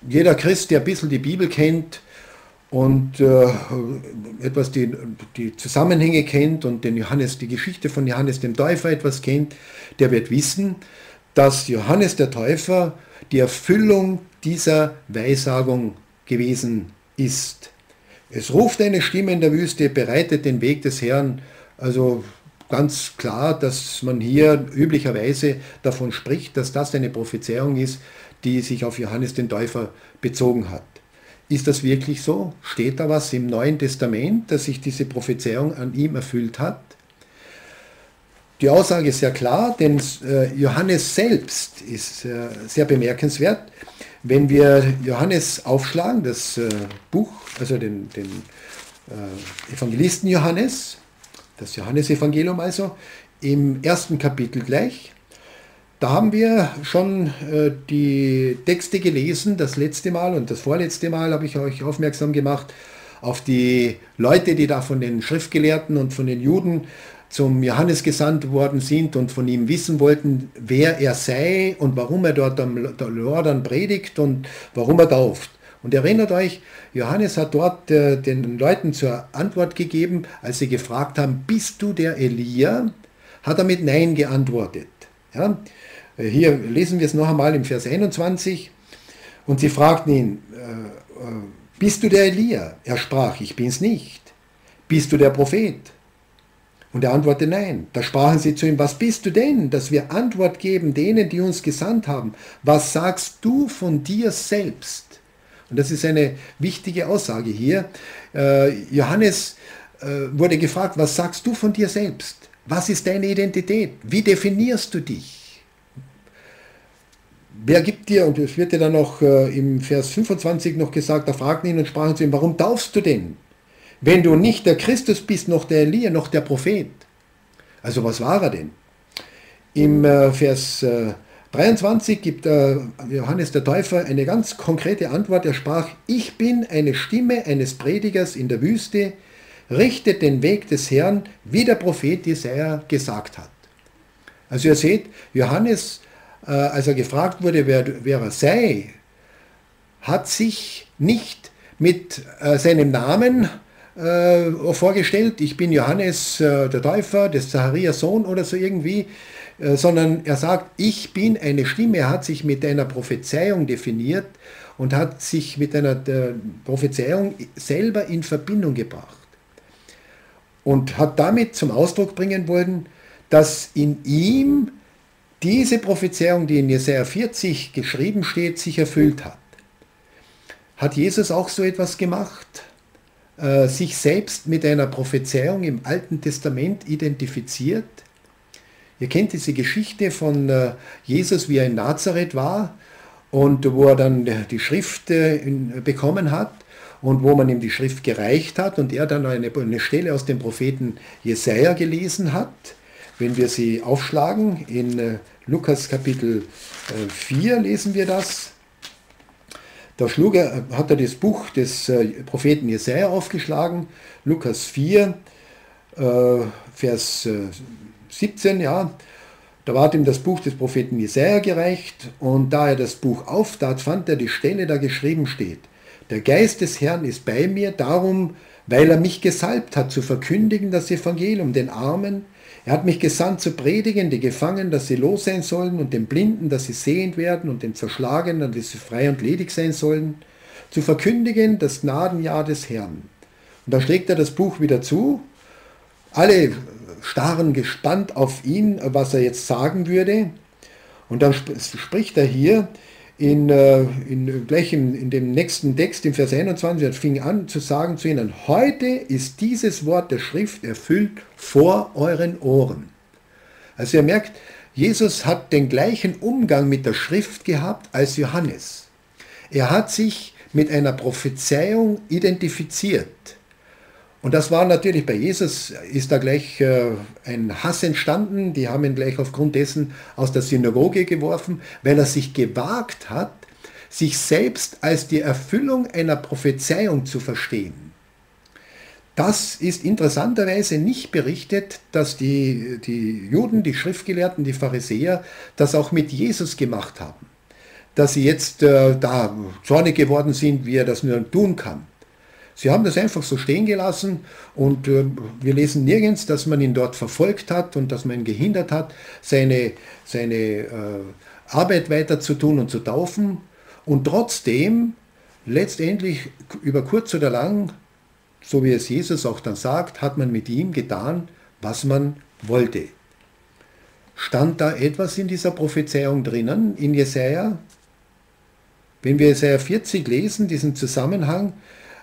Jeder Christ, der ein bisschen die Bibel kennt, und äh, etwas die, die Zusammenhänge kennt und den Johannes, die Geschichte von Johannes dem Täufer etwas kennt, der wird wissen, dass Johannes der Täufer die Erfüllung dieser Weissagung gewesen ist. Es ruft eine Stimme in der Wüste, bereitet den Weg des Herrn. Also ganz klar, dass man hier üblicherweise davon spricht, dass das eine Prophezeiung ist, die sich auf Johannes den Täufer bezogen hat. Ist das wirklich so? Steht da was im Neuen Testament, dass sich diese Prophezeiung an ihm erfüllt hat? Die Aussage ist sehr klar, denn Johannes selbst ist sehr bemerkenswert. Wenn wir Johannes aufschlagen, das Buch, also den, den Evangelisten Johannes, das Johannesevangelium also, im ersten Kapitel gleich, da haben wir schon äh, die Texte gelesen, das letzte Mal und das vorletzte Mal habe ich euch aufmerksam gemacht auf die Leute, die da von den Schriftgelehrten und von den Juden zum Johannes gesandt worden sind und von ihm wissen wollten, wer er sei und warum er dort am Jordan predigt und warum er tauft. Und erinnert euch, Johannes hat dort äh, den Leuten zur Antwort gegeben, als sie gefragt haben, bist du der Elia? Hat er mit Nein geantwortet. Ja? Hier lesen wir es noch einmal im Vers einundzwanzig. Und sie fragten ihn, bist du der Elia? Er sprach, ich bin's nicht. Bist du der Prophet? Und er antwortete, nein. Da sprachen sie zu ihm, was bist du denn, dass wir Antwort geben denen, die uns gesandt haben? Was sagst du von dir selbst? Und das ist eine wichtige Aussage hier. Johannes wurde gefragt, was sagst du von dir selbst? Was ist deine Identität? Wie definierst du dich? Wer gibt dir, und es wird dir dann noch äh, im Vers fünfundzwanzig noch gesagt, da fragten ihn und sprachen zu ihm, warum taufst du denn, wenn du nicht der Christus bist, noch der Elia, noch der Prophet? Also was war er denn? Im äh, Vers äh, dreiundzwanzig gibt äh, Johannes der Täufer eine ganz konkrete Antwort. Er sprach, ich bin eine Stimme eines Predigers in der Wüste, richtet den Weg des Herrn, wie der Prophet Jesaja gesagt hat. Also ihr seht, Johannes, äh, als er gefragt wurde, wer, wer er sei, hat sich nicht mit äh, seinem Namen äh, vorgestellt, ich bin Johannes äh, der Täufer, des Zacharias Sohn oder so irgendwie, äh, sondern er sagt, ich bin eine Stimme. Er hat sich mit einer Prophezeiung definiert und hat sich mit einer äh, Prophezeiung selber in Verbindung gebracht. Und hat damit zum Ausdruck bringen wollen, dass in ihm diese Prophezeiung, die in Jesaja vierzig geschrieben steht, sich erfüllt hat. Hat Jesus auch so etwas gemacht? Äh, sich selbst mit einer Prophezeiung im Alten Testament identifiziert? Ihr kennt diese Geschichte von äh, Jesus, wie er in Nazareth war und wo er dann die Schrift äh, in, bekommen hat. Und wo man ihm die Schrift gereicht hat und er dann eine, eine Stelle aus dem Propheten Jesaja gelesen hat, wenn wir sie aufschlagen, in Lukas Kapitel vier lesen wir das. Da schlug er, hat er das Buch des Propheten Jesaja aufgeschlagen, Lukas vier, Vers siebzehn, ja. Da ward ihm das Buch des Propheten Jesaja gereicht und da er das Buch auftat, fand er die Stelle, da geschrieben steht: Der Geist des Herrn ist bei mir, darum, weil er mich gesalbt hat, zu verkündigen das Evangelium den Armen. Er hat mich gesandt zu predigen, die Gefangenen, dass sie los sein sollen, und den Blinden, dass sie sehend werden, und den Zerschlagenen, dass sie frei und ledig sein sollen, zu verkündigen das Gnadenjahr des Herrn. Und da schlägt er das Buch wieder zu. Alle starren gespannt auf ihn, was er jetzt sagen würde. Und dann spricht er hier, In, in, gleich in, in dem nächsten Text, im Vers einundzwanzig, er fing an zu sagen zu ihnen: Heute ist dieses Wort der Schrift erfüllt vor euren Ohren. Also ihr merkt, Jesus hat den gleichen Umgang mit der Schrift gehabt als Johannes. Er hat sich mit einer Prophezeiung identifiziert. Und das war natürlich, bei Jesus ist da gleich äh, ein Hass entstanden, die haben ihn gleich aufgrund dessen aus der Synagoge geworfen, weil er sich gewagt hat, sich selbst als die Erfüllung einer Prophezeiung zu verstehen. Das ist interessanterweise nicht berichtet, dass die, die Juden, die Schriftgelehrten, die Pharisäer, das auch mit Jesus gemacht haben. Dass sie jetzt äh, da zornig geworden sind, wie er das nur tun kann. Sie haben das einfach so stehen gelassen und äh, wir lesen nirgends, dass man ihn dort verfolgt hat und dass man ihn gehindert hat, seine, seine äh, Arbeit weiter zu tun und zu taufen. Und trotzdem, letztendlich über kurz oder lang, so wie es Jesus auch dann sagt, hat man mit ihm getan, was man wollte. Stand da etwas in dieser Prophezeiung drinnen, in Jesaja? Wenn wir Jesaja vierzig lesen, diesen Zusammenhang,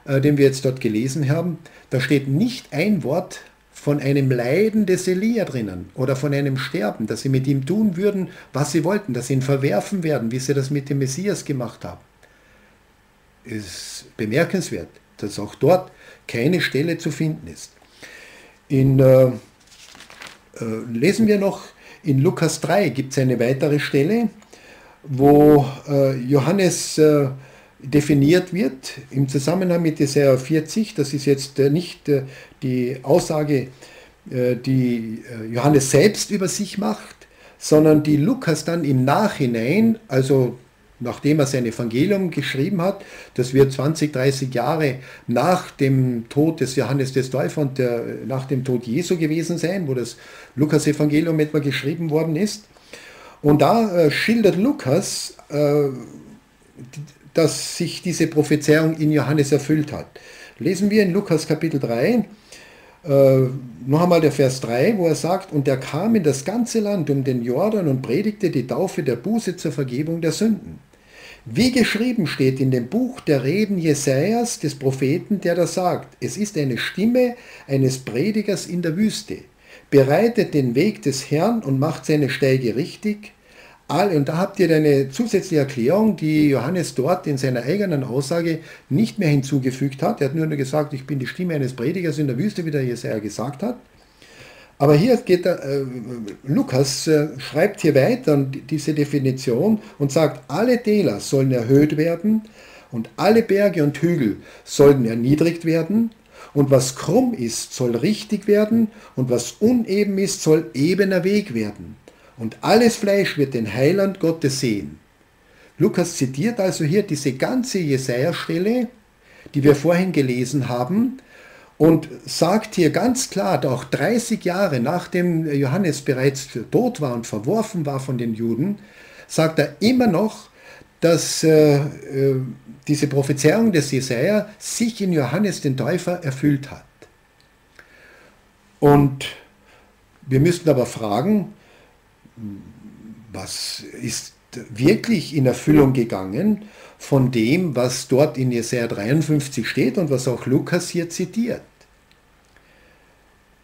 den wir jetzt dort gelesen haben, da steht nicht ein Wort von einem Leiden des Elia drinnen oder von einem Sterben, dass sie mit ihm tun würden, was sie wollten, dass sie ihn verwerfen werden, wie sie das mit dem Messias gemacht haben. Ist bemerkenswert, dass auch dort keine Stelle zu finden ist. In, äh, äh, lesen wir noch, in Lukas drei gibt es eine weitere Stelle, wo äh, Johannes äh, definiert wird im Zusammenhang mit Jesaja vierzig. Das ist jetzt nicht die Aussage, die Johannes selbst über sich macht, sondern die Lukas dann im Nachhinein, also nachdem er sein Evangelium geschrieben hat, das wird zwanzig, dreißig Jahre nach dem Tod des Johannes des Täufers und der, nach dem Tod Jesu gewesen sein, wo das Lukas-Evangelium etwa geschrieben worden ist. Und da äh, schildert Lukas äh, die, dass sich diese Prophezeiung in Johannes erfüllt hat. Lesen wir in Lukas Kapitel drei, äh, noch einmal der Vers drei, wo er sagt: Und er kam in das ganze Land um den Jordan und predigte die Taufe der Buße zur Vergebung der Sünden. Wie geschrieben steht in dem Buch der Reden Jesajas, des Propheten, der da sagt: Es ist eine Stimme eines Predigers in der Wüste, bereitet den Weg des Herrn und macht seine Steige richtig. Und da habt ihr eine zusätzliche Erklärung, die Johannes dort in seiner eigenen Aussage nicht mehr hinzugefügt hat. Er hat nur gesagt, ich bin die Stimme eines Predigers in der Wüste, wie der Jesaja gesagt hat. Aber hier geht er, äh, Lukas äh, schreibt hier weiter diese Definition und sagt, alle Täler sollen erhöht werden und alle Berge und Hügel sollen erniedrigt werden. Und was krumm ist, soll richtig werden und was uneben ist, soll ebener Weg werden. und alles Fleisch wird den Heiland Gottes sehen. Lukas zitiert also hier diese ganze Jesaja-Stelle, die wir vorhin gelesen haben, und sagt hier ganz klar, auch dreißig Jahre nachdem Johannes bereits tot war und verworfen war von den Juden, sagt er immer noch, dass äh, diese Prophezeiung des Jesaja sich in Johannes den Täufer erfüllt hat. Und wir müssten aber fragen, was ist wirklich in Erfüllung gegangen von dem, was dort in Jesaja dreiundfünfzig steht und was auch Lukas hier zitiert?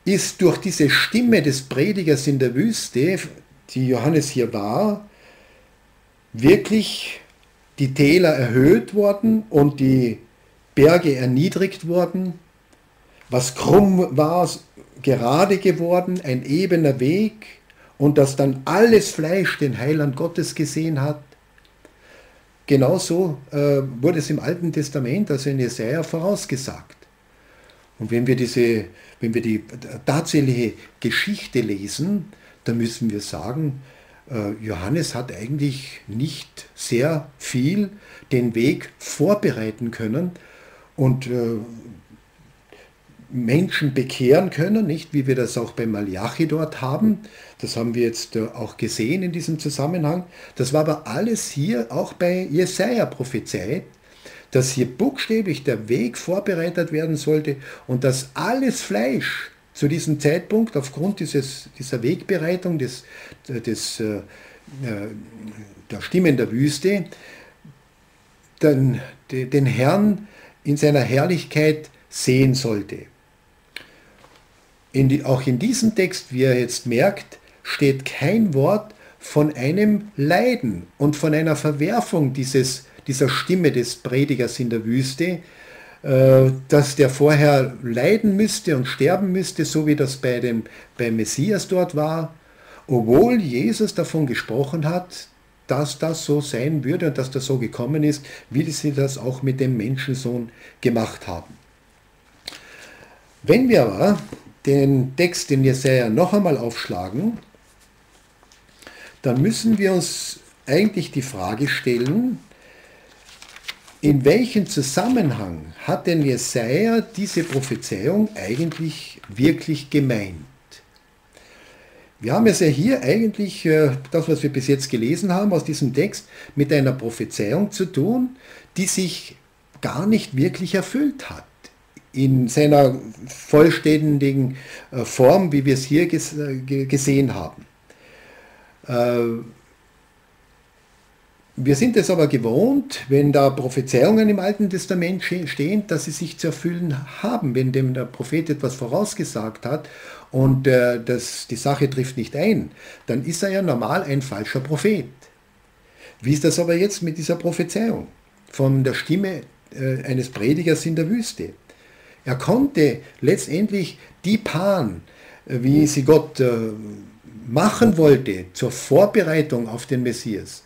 Ist durch diese Stimme des Predigers in der Wüste, die Johannes hier war, wirklich die Täler erhöht worden und die Berge erniedrigt worden? Was krumm war, gerade geworden, ein ebener Weg, und dass dann alles Fleisch den Heiland Gottes gesehen hat? Genauso äh, wurde es im Alten Testament, also in Jesaja, vorausgesagt. Und wenn wir, diese, wenn wir die tatsächliche Geschichte lesen, dann müssen wir sagen, äh, Johannes hat eigentlich nicht sehr viel den Weg vorbereiten können und äh, Menschen bekehren können, nicht, wie wir das auch bei Maleachi dort haben. Das haben wir jetzt auch gesehen in diesem Zusammenhang. Das war aber alles hier auch bei Jesaja prophezeit, dass hier buchstäblich der Weg vorbereitet werden sollte und dass alles Fleisch zu diesem Zeitpunkt aufgrund dieses, dieser Wegbereitung des, des, äh, der Stimmen der Wüste den, den Herrn in seiner Herrlichkeit sehen sollte. In die, auch in diesem Text, wie ihr jetzt merkt, steht kein Wort von einem Leiden und von einer Verwerfung dieses, dieser Stimme des Predigers in der Wüste, äh, dass der vorher leiden müsste und sterben müsste, so wie das bei dem, beim Messias dort war, obwohl Jesus davon gesprochen hat, dass das so sein würde und dass das so gekommen ist, wie sie das auch mit dem Menschensohn gemacht haben. Wenn wir aber den Text in Jesaja noch einmal aufschlagen, dann müssen wir uns eigentlich die Frage stellen, in welchem Zusammenhang hat denn Jesaja diese Prophezeiung eigentlich wirklich gemeint? Wir haben es ja hier eigentlich, das was wir bis jetzt gelesen haben aus diesem Text, mit einer Prophezeiung zu tun, die sich gar nicht wirklich erfüllt hat. In seiner vollständigen Form, wie wir es hier gesehen haben. Wir sind es aber gewohnt, wenn da Prophezeiungen im Alten Testament stehen, dass sie sich zu erfüllen haben, wenn dem der Prophet etwas vorausgesagt hat und das, die Sache trifft nicht ein, dann ist er ja normal ein falscher Prophet. Wie ist das aber jetzt mit dieser Prophezeiung von der Stimme eines Predigers in der Wüste? Er konnte letztendlich die Pan, wie sie Gott machen wollte, zur Vorbereitung auf den Messias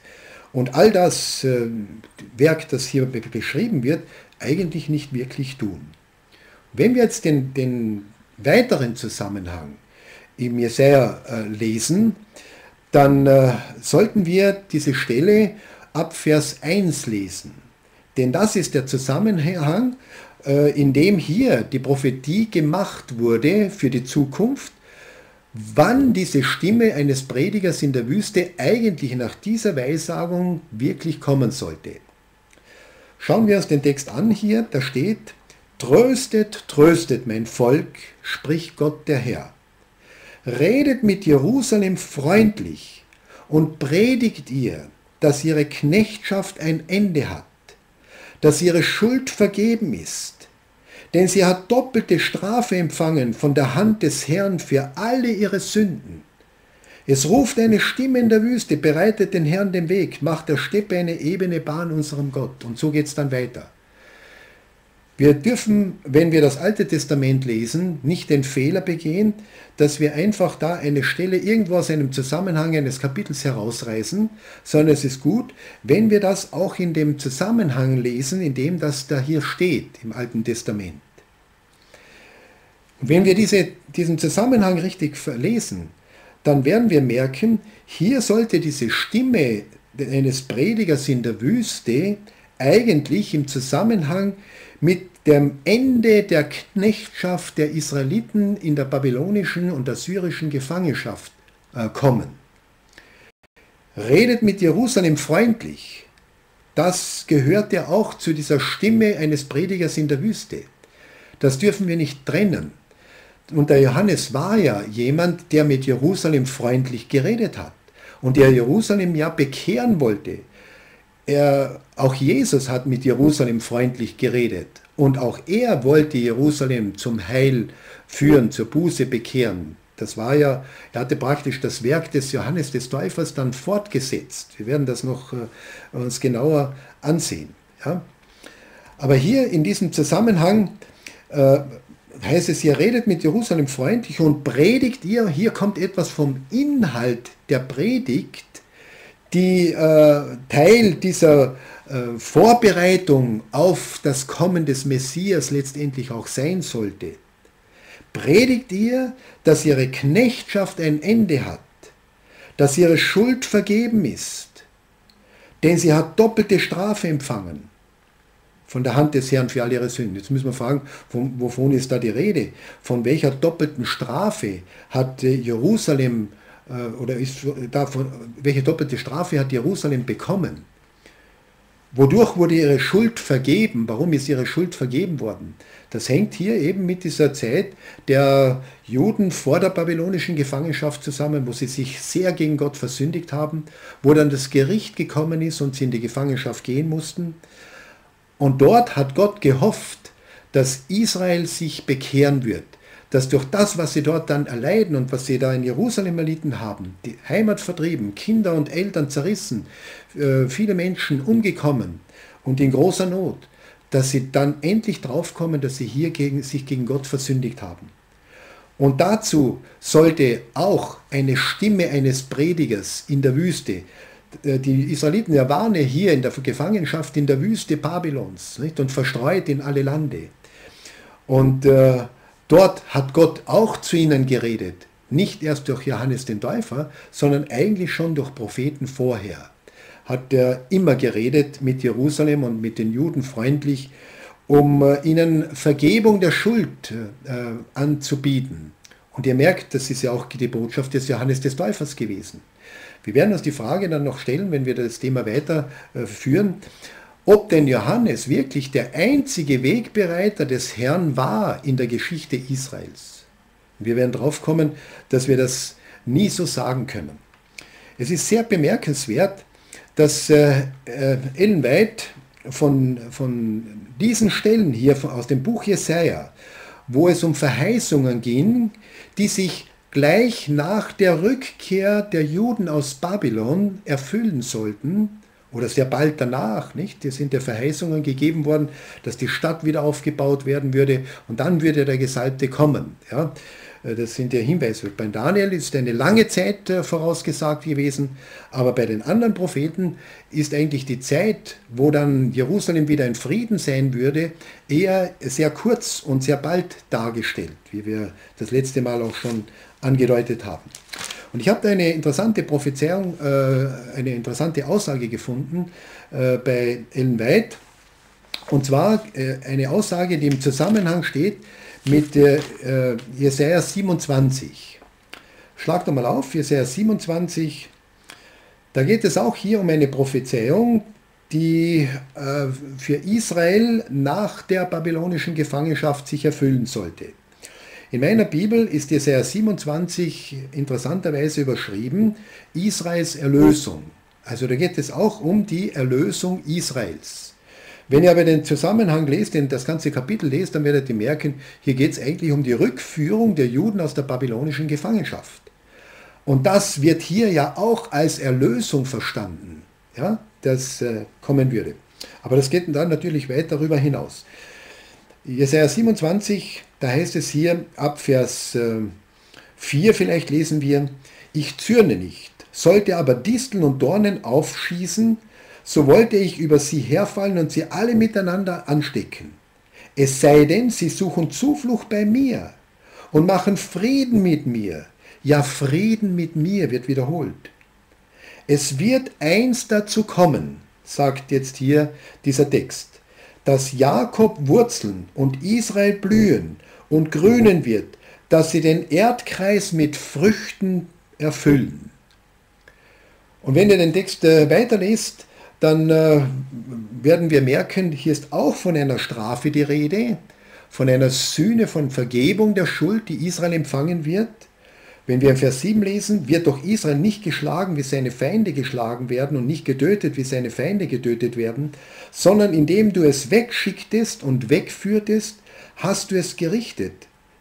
und all das Werk, das hier beschrieben wird, eigentlich nicht wirklich tun. Wenn wir jetzt den, den weiteren Zusammenhang im Jesaja lesen, dann sollten wir diese Stelle ab Vers eins lesen. Denn das ist der Zusammenhang, in dem hier die Prophetie gemacht wurde für die Zukunft, wann diese Stimme eines Predigers in der Wüste eigentlich nach dieser Weissagung wirklich kommen sollte. Schauen wir uns den Text an hier, da steht: Tröstet, tröstet mein Volk, spricht Gott der Herr. Redet mit Jerusalem freundlich und predigt ihr, dass ihre Knechtschaft ein Ende hat, dass ihre Schuld vergeben ist. Denn sie hat doppelte Strafe empfangen von der Hand des Herrn für alle ihre Sünden. Es ruft eine Stimme in der Wüste, bereitet den Herrn den Weg, macht der Steppe eine ebene Bahn unserem Gott. Und so geht es dann weiter. Wir dürfen, wenn wir das Alte Testament lesen, nicht den Fehler begehen, dass wir einfach da eine Stelle irgendwo aus einem Zusammenhang eines Kapitels herausreißen, sondern es ist gut, wenn wir das auch in dem Zusammenhang lesen, in dem das da hier steht im Alten Testament. Und wenn wir diese, diesen Zusammenhang richtig lesen, dann werden wir merken, hier sollte diese Stimme eines Predigers in der Wüste eigentlich im Zusammenhang mit dem Ende der Knechtschaft der Israeliten in der babylonischen und der syrischen Gefangenschaft kommen. Redet mit Jerusalem freundlich. Das gehört ja auch zu dieser Stimme eines Predigers in der Wüste. Das dürfen wir nicht trennen. Und der Johannes war ja jemand, der mit Jerusalem freundlich geredet hat und der Jerusalem ja bekehren wollte. Er, auch Jesus hat mit Jerusalem freundlich geredet und auch er wollte Jerusalem zum Heil führen, zur Buße bekehren. Das war ja, er hatte praktisch das Werk des Johannes des Täufers dann fortgesetzt. Wir werden das noch äh, uns genauer ansehen. Ja? Aber hier in diesem Zusammenhang äh, heißt es, ihr redet mit Jerusalem freundlich und predigt ihr, hier kommt etwas vom Inhalt der Predigt, die äh, Teil dieser äh, Vorbereitung auf das Kommen des Messias letztendlich auch sein sollte. Predigt ihr, dass ihre Knechtschaft ein Ende hat, dass ihre Schuld vergeben ist, denn sie hat doppelte Strafe empfangen von der Hand des Herrn für all ihre Sünden. Jetzt müssen wir fragen, von, wovon ist da die Rede? Von welcher doppelten Strafe hat Jerusalem, äh, oder ist, da, von, welche doppelte Strafe hat Jerusalem bekommen? Wodurch wurde ihre Schuld vergeben? Warum ist ihre Schuld vergeben worden? Das hängt hier eben mit dieser Zeit der Juden vor der babylonischen Gefangenschaft zusammen, wo sie sich sehr gegen Gott versündigt haben, wo dann das Gericht gekommen ist und sie in die Gefangenschaft gehen mussten. Und dort hat Gott gehofft, dass Israel sich bekehren wird, dass durch das, was sie dort dann erleiden und was sie da in Jerusalem erlitten haben, die Heimat vertrieben, Kinder und Eltern zerrissen, viele Menschen umgekommen und in großer Not, dass sie dann endlich draufkommen, dass sie hier gegen, sich gegen Gott versündigt haben. Und dazu sollte auch eine Stimme eines Predigers in der Wüste, die Israeliten ja waren ja hier in der Gefangenschaft in der Wüste Babylons, nicht? Und verstreut in alle Lande. Und äh, dort hat Gott auch zu ihnen geredet, nicht erst durch Johannes den Täufer, sondern eigentlich schon durch Propheten vorher. Hat er immer geredet mit Jerusalem und mit den Juden freundlich, um äh, ihnen Vergebung der Schuld äh, anzubieten. Und ihr merkt, das ist ja auch die Botschaft des Johannes des Täufers gewesen. Wir werden uns die Frage dann noch stellen, wenn wir das Thema weiterführen, ob denn Johannes wirklich der einzige Wegbereiter des Herrn war in der Geschichte Israels. Wir werden drauf kommen, dass wir das nie so sagen können. Es ist sehr bemerkenswert, dass Ellen White von, von diesen Stellen hier aus dem Buch Jesaja, wo es um Verheißungen ging, die sich gleich nach der Rückkehr der Juden aus Babylon erfüllen sollten, oder sehr bald danach, nicht? Es sind ja Verheißungen gegeben worden, dass die Stadt wieder aufgebaut werden würde und dann würde der Gesalbte kommen. Ja? Das sind ja Hinweise. Bei Daniel ist eine lange Zeit vorausgesagt gewesen, aber bei den anderen Propheten ist eigentlich die Zeit, wo dann Jerusalem wieder in Frieden sein würde, eher sehr kurz und sehr bald dargestellt, wie wir das letzte Mal auch schon angedeutet haben. Und ich habe da eine interessante Prophezeiung, eine interessante Aussage gefunden bei Ellen White, und zwar eine Aussage, die im Zusammenhang steht mit äh, Jesaja siebenundzwanzig. Schlag doch mal auf, Jesaja siebenundzwanzig. Da geht es auch hier um eine Prophezeiung, die äh, für Israel nach der babylonischen Gefangenschaft sich erfüllen sollte. In meiner Bibel ist Jesaja siebenundzwanzig interessanterweise überschrieben, Israels Erlösung. Also da geht es auch um die Erlösung Israels. Wenn ihr aber den Zusammenhang lest, denn das ganze Kapitel lest, dann werdet ihr merken, hier geht es eigentlich um die Rückführung der Juden aus der babylonischen Gefangenschaft. Und das wird hier ja auch als Erlösung verstanden, ja, das äh, kommen würde. Aber das geht dann natürlich weit darüber hinaus. Jesaja siebenundzwanzig, da heißt es hier, ab Vers äh, vier vielleicht lesen wir, ich zürne nicht, sollte aber Disteln und Dornen aufschießen, so wollte ich über sie herfallen und sie alle miteinander anstecken. Es sei denn, sie suchen Zuflucht bei mir und machen Frieden mit mir. ja Frieden mit mir wird wiederholt. Es wird eins dazu kommen, sagt jetzt hier dieser Text, dass Jakob Wurzeln und Israel blühen und grünen wird, dass sie den Erdkreis mit Früchten erfüllen. Und wenn ihr den Text weiterlest, dann werden wir merken, hier ist auch von einer Strafe die Rede, von einer Sühne, von Vergebung der Schuld, die Israel empfangen wird. Wenn wir im Vers sieben lesen, wird doch Israel nicht geschlagen, wie seine Feinde geschlagen werden, und nicht getötet, wie seine Feinde getötet werden, sondern indem du es wegschicktest und wegführtest, hast du es gerichtet.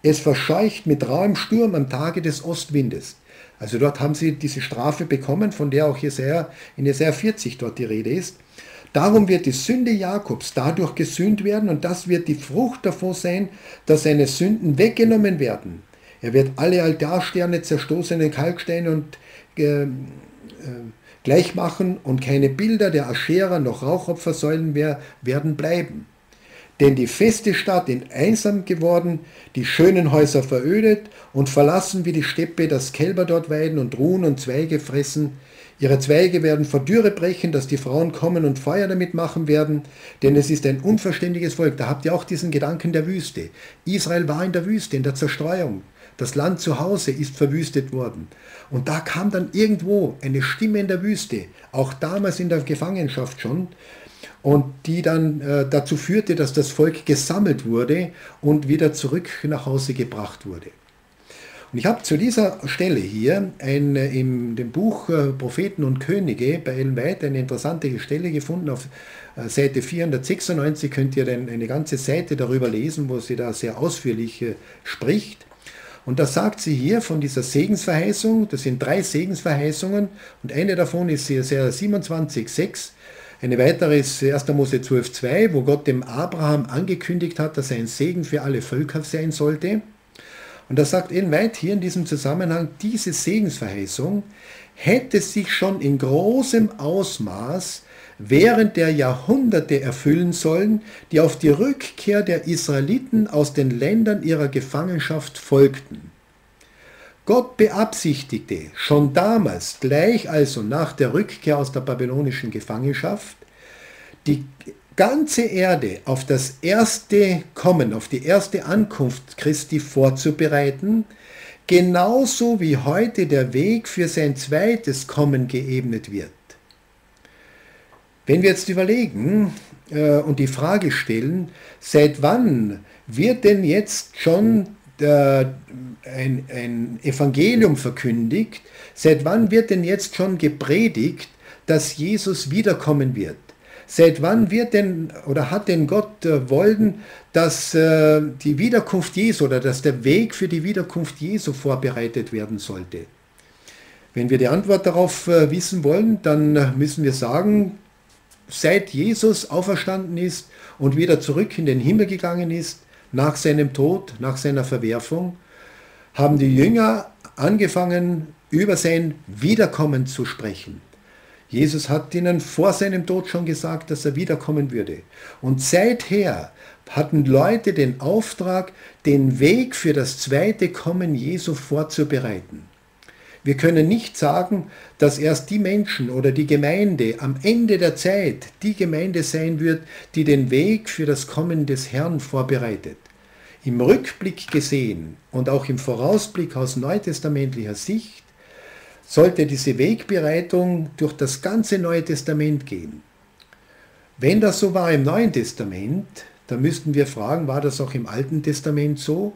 Es verscheucht mit rauem Sturm am Tage des Ostwindes. Also dort haben sie diese Strafe bekommen, von der auch Jesaja, in Jesaja vierzig dort die Rede ist. Darum wird die Sünde Jakobs dadurch gesühnt werden, und das wird die Frucht davon sein, dass seine Sünden weggenommen werden. Er wird alle Altarsterne, zerstoßene Kalksteine und, äh, äh, gleich machen, und keine Bilder der Ascherer noch Rauchopfersäulen mehr werden bleiben. Denn die feste Stadt ist einsam geworden, die schönen Häuser verödet und verlassen wie die Steppe, dass Kälber dort weiden und ruhen und Zweige fressen. Ihre Zweige werden vor Dürre brechen, dass die Frauen kommen und Feuer damit machen werden, denn es ist ein unverständiges Volk. Da habt ihr auch diesen Gedanken der Wüste. Israel war in der Wüste, in der Zerstreuung. Das Land zu Hause ist verwüstet worden. Und da kam dann irgendwo eine Stimme in der Wüste, auch damals in der Gefangenschaft schon, und die dann äh, dazu führte, dass das Volk gesammelt wurde und wieder zurück nach Hause gebracht wurde. Und ich habe zu dieser Stelle hier ein, in dem Buch äh, Propheten und Könige bei Ellen White eine interessante Stelle gefunden. Auf äh, Seite vierhundertsechsundneunzig könnt ihr dann eine ganze Seite darüber lesen, wo sie da sehr ausführlich äh, spricht. Und da sagt sie hier von dieser Segensverheißung, das sind drei Segensverheißungen, und eine davon ist Jesaja siebenundzwanzig, sechs, eine weitere ist erster Mose zwölf, zwei, wo Gott dem Abraham angekündigt hat, dass er ein Segen für alle Völker sein sollte. Und da sagt Ellen White hier in diesem Zusammenhang, diese Segensverheißung hätte sich schon in großem Ausmaß während der Jahrhunderte erfüllen sollen, die auf die Rückkehr der Israeliten aus den Ländern ihrer Gefangenschaft folgten. Gott beabsichtigte schon damals, gleich also nach der Rückkehr aus der babylonischen Gefangenschaft, die ganze Erde auf das erste Kommen, auf die erste Ankunft Christi vorzubereiten, genauso wie heute der Weg für sein zweites Kommen geebnet wird. Wenn wir jetzt überlegen äh, und die Frage stellen, seit wann wird denn jetzt schon Ein, ein Evangelium verkündigt, seit wann wird denn jetzt schon gepredigt, dass Jesus wiederkommen wird? Seit wann wird denn, oder hat denn Gott äh, wollen, dass äh, die Wiederkunft Jesu, oder dass der Weg für die Wiederkunft Jesu vorbereitet werden sollte? Wenn wir die Antwort darauf äh, wissen wollen, dann müssen wir sagen, seit Jesus auferstanden ist und wieder zurück in den Himmel gegangen ist, nach seinem Tod, nach seiner Verwerfung, haben die Jünger angefangen, über sein Wiederkommen zu sprechen. Jesus hat ihnen vor seinem Tod schon gesagt, dass er wiederkommen würde. Und seither hatten Leute den Auftrag, den Weg für das zweite Kommen Jesu vorzubereiten. Wir können nicht sagen, dass erst die Menschen oder die Gemeinde am Ende der Zeit die Gemeinde sein wird, die den Weg für das Kommen des Herrn vorbereitet. Im Rückblick gesehen und auch im Vorausblick aus neutestamentlicher Sicht sollte diese Wegbereitung durch das ganze Neue Testament gehen. Wenn das so war im Neuen Testament, dann müssten wir fragen, war das auch im Alten Testament so?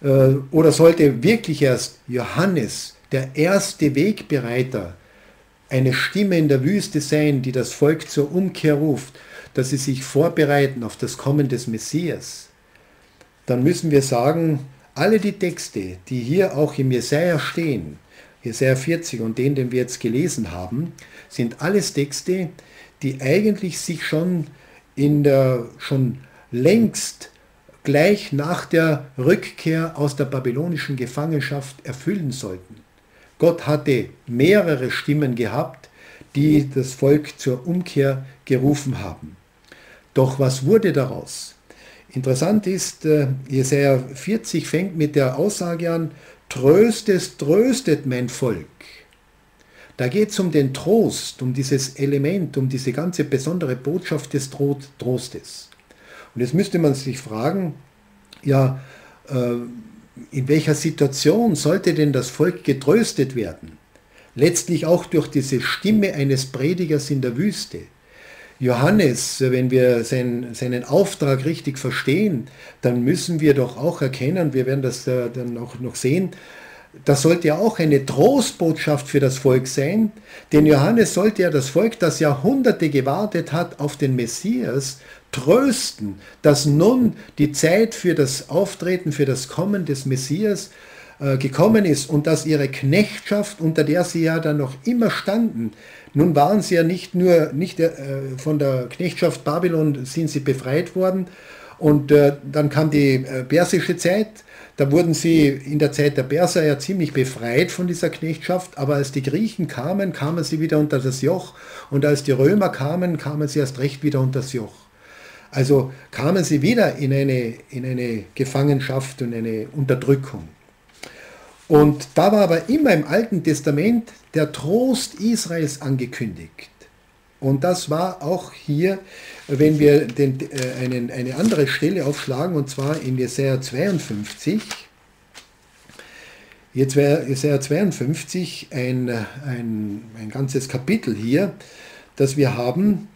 Oder sollte wirklich erst Johannes, der erste Wegbereiter, eine Stimme in der Wüste sein, die das Volk zur Umkehr ruft, dass sie sich vorbereiten auf das Kommen des Messias? Dann müssen wir sagen, alle die Texte, die hier auch im Jesaja stehen, Jesaja vierzig und den, den wir jetzt gelesen haben, sind alles Texte, die eigentlich sich schon, in der, schon längst gleich nach der Rückkehr aus der babylonischen Gefangenschaft erfüllen sollten. Gott hatte mehrere Stimmen gehabt, die das Volk zur Umkehr gerufen haben. Doch was wurde daraus? Interessant ist, Jesaja vierzig fängt mit der Aussage an, Tröstet, tröstet mein Volk. Da geht es um den Trost, um dieses Element, um diese ganze besondere Botschaft des Trostes. Und jetzt müsste man sich fragen, ja, in welcher Situation sollte denn das Volk getröstet werden? Letztlich auch durch diese Stimme eines Predigers in der Wüste. Johannes, wenn wir seinen, seinen Auftrag richtig verstehen, dann müssen wir doch auch erkennen, wir werden das dann auch noch sehen, das sollte ja auch eine Trostbotschaft für das Volk sein, denn Johannes sollte ja das Volk, das Jahrhunderte gewartet hat auf den Messias, trösten, dass nun die Zeit für das Auftreten, für das Kommen des Messias äh, gekommen ist und dass ihre Knechtschaft, unter der sie ja dann noch immer standen, nun waren sie ja nicht nur, nicht äh, von der Knechtschaft Babylon sind sie befreit worden und äh, dann kam die äh, persische Zeit, da wurden sie in der Zeit der Perser ja ziemlich befreit von dieser Knechtschaft, aber als die Griechen kamen, kamen sie wieder unter das Joch und als die Römer kamen, kamen sie erst recht wieder unter das Joch. Also kamen sie wieder in eine, in eine Gefangenschaft und eine Unterdrückung. Und da war aber immer im Alten Testament der Trost Israels angekündigt. Und das war auch hier, wenn wir den, äh, einen, eine andere Stelle aufschlagen, und zwar in Jesaja zweiundfünfzig. Jetzt wäre Jesaja zweiundfünfzig ein, ein, ein ganzes Kapitel hier, das wir haben,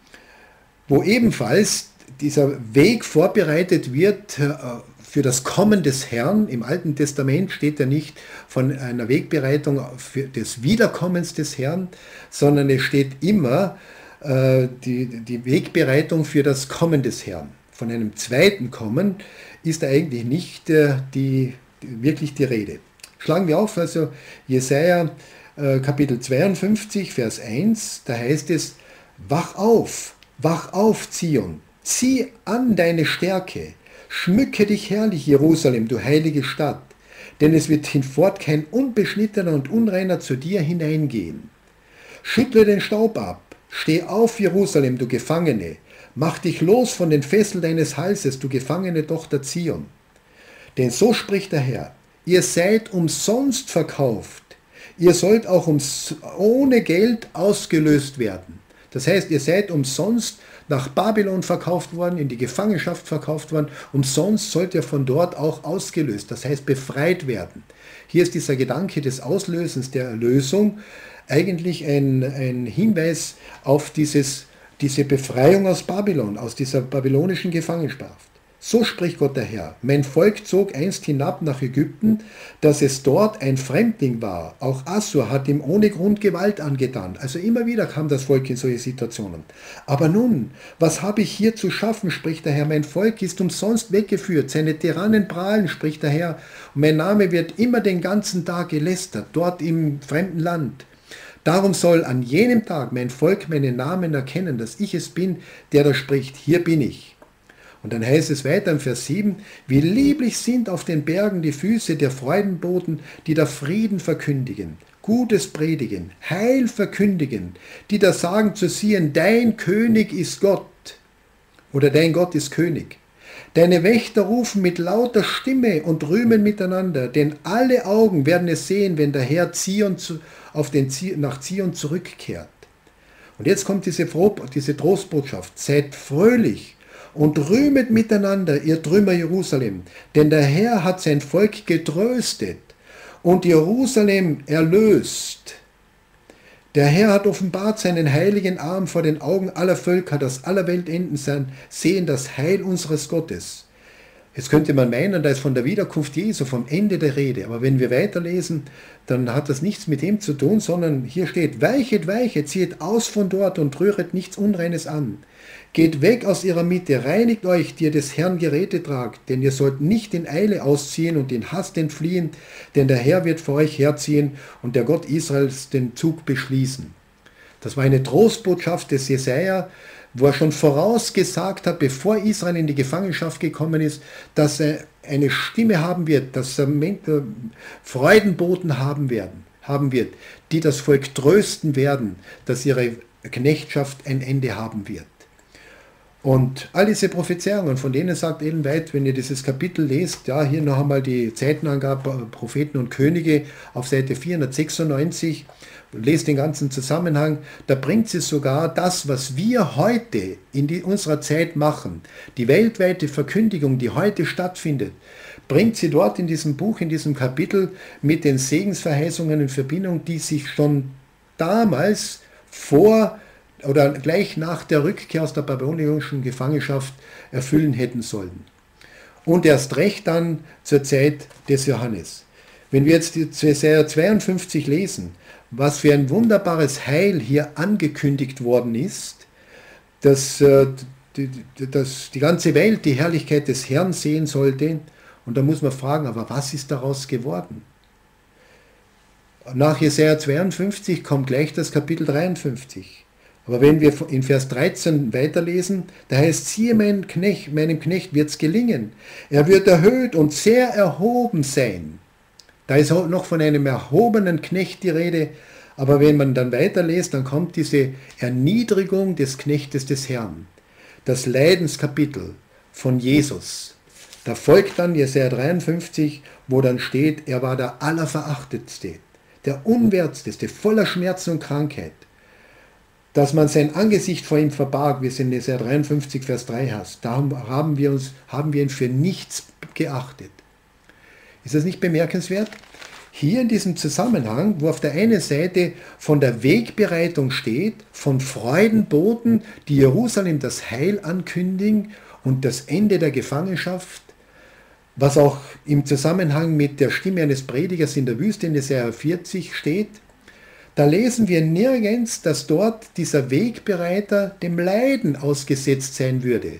wo ebenfalls dieser Weg vorbereitet wird für das Kommen des Herrn. Im Alten Testament steht ja nicht von einer Wegbereitung für des Wiederkommens des Herrn, sondern es steht immer äh, die, die Wegbereitung für das Kommen des Herrn. Von einem zweiten Kommen ist da eigentlich nicht äh, die, wirklich die Rede. Schlagen wir auf, also Jesaja äh, Kapitel zweiundfünfzig, Vers eins, da heißt es, wach auf, wach auf, Zion. Zieh an deine Stärke, schmücke dich herrlich, Jerusalem, du heilige Stadt, denn es wird hinfort kein Unbeschnittener und Unreiner zu dir hineingehen. Schüttle den Staub ab, steh auf, Jerusalem, du Gefangene, mach dich los von den Fesseln deines Halses, du gefangene Tochter Zion. Denn so spricht der Herr, ihr seid umsonst verkauft, ihr sollt auch ums, ohne Geld ausgelöst werden. Das heißt, ihr seid umsonst nach Babylon verkauft worden, in die Gefangenschaft verkauft worden, umsonst sollt ihr von dort auch ausgelöst, das heißt befreit werden. Hier ist dieser Gedanke des Auslösens, der Erlösung, eigentlich ein, ein Hinweis auf dieses, diese Befreiung aus Babylon, aus dieser babylonischen Gefangenschaft. So spricht Gott der Herr, mein Volk zog einst hinab nach Ägypten, dass es dort ein Fremdling war. Auch Assur hat ihm ohne Grund Gewalt angetan. Also immer wieder kam das Volk in solche Situationen. Aber nun, was habe ich hier zu schaffen, spricht der Herr, mein Volk ist umsonst weggeführt, seine Tyrannen prahlen, spricht der Herr, und mein Name wird immer den ganzen Tag gelästert, dort im fremden Land. Darum soll an jenem Tag mein Volk meinen Namen erkennen, dass ich es bin, der da spricht, hier bin ich. Und dann heißt es weiter im Vers sieben, wie lieblich sind auf den Bergen die Füße der Freudenboten, die da Frieden verkündigen, Gutes predigen, Heil verkündigen, die da sagen zu Zion, dein König ist Gott, oder dein Gott ist König. Deine Wächter rufen mit lauter Stimme und rühmen miteinander, denn alle Augen werden es sehen, wenn der Herr Zion zu, auf den Zion, nach Zion zurückkehrt. Und jetzt kommt diese, diese Trostbotschaft, seid fröhlich, und rühmet miteinander, ihr Trümmer Jerusalem, denn der Herr hat sein Volk getröstet und Jerusalem erlöst. Der Herr hat offenbart seinen heiligen Arm vor den Augen aller Völker, dass aller Weltenden sehen das Heil unseres Gottes. Jetzt könnte man meinen, da ist von der Wiederkunft Jesu, vom Ende der Rede. Aber wenn wir weiterlesen, dann hat das nichts mit dem zu tun, sondern hier steht, weichet, weichet, zieht aus von dort und rühret nichts Unreines an. Geht weg aus ihrer Mitte, reinigt euch, die ihr des Herrn Geräte tragt, denn ihr sollt nicht in Eile ausziehen und in Hast entfliehen, denn der Herr wird vor euch herziehen und der Gott Israels den Zug beschließen. Das war eine Trostbotschaft des Jesaja, wo er schon vorausgesagt hat, bevor Israel in die Gefangenschaft gekommen ist, dass er eine Stimme haben wird, dass er Freudenboten haben werden, haben wird, die das Volk trösten werden, dass ihre Knechtschaft ein Ende haben wird. Und all diese Prophezeiungen, von denen sagt Ellen White, wenn ihr dieses Kapitel lest, ja, hier noch einmal die Zeitenangabe, Propheten und Könige auf Seite vierhundertsechsundneunzig, lest den ganzen Zusammenhang, da bringt sie sogar das, was wir heute in die, unserer Zeit machen, die weltweite Verkündigung, die heute stattfindet, bringt sie dort in diesem Buch, in diesem Kapitel mit den Segensverheißungen in Verbindung, die sich schon damals vor oder gleich nach der Rückkehr aus der babylonischen Gefangenschaft erfüllen hätten sollen. Und erst recht dann zur Zeit des Johannes. Wenn wir jetzt Jesaja zweiundfünfzig lesen, was für ein wunderbares Heil hier angekündigt worden ist, dass, dass die ganze Welt die Herrlichkeit des Herrn sehen sollte. Und da muss man fragen, aber was ist daraus geworden? Nach Jesaja zweiundfünfzig kommt gleich das Kapitel dreiundfünfzig. Aber wenn wir in Vers dreizehn weiterlesen, da heißt, siehe, mein Knecht, meinem Knecht wird es gelingen. Er wird erhöht und sehr erhoben sein. Da ist auch noch von einem erhobenen Knecht die Rede. Aber wenn man dann weiterliest, dann kommt diese Erniedrigung des Knechtes des Herrn. Das Leidenskapitel von Jesus. Da folgt dann Jesaja dreiundfünfzig, wo dann steht, er war der Allerverachtetste, der Unwerteste, voller Schmerzen und Krankheit. Dass man sein Angesicht vor ihm verbarg, wie es in Jesaja dreiundfünfzig, Vers drei heißt, darum haben wir, uns, haben wir ihn für nichts geachtet. Ist das nicht bemerkenswert? Hier in diesem Zusammenhang, wo auf der einen Seite von der Wegbereitung steht, von Freudenboten, die Jerusalem das Heil ankündigen und das Ende der Gefangenschaft, was auch im Zusammenhang mit der Stimme eines Predigers in der Wüste in Jesaja vierzig steht, da lesen wir nirgends, dass dort dieser Wegbereiter dem Leiden ausgesetzt sein würde.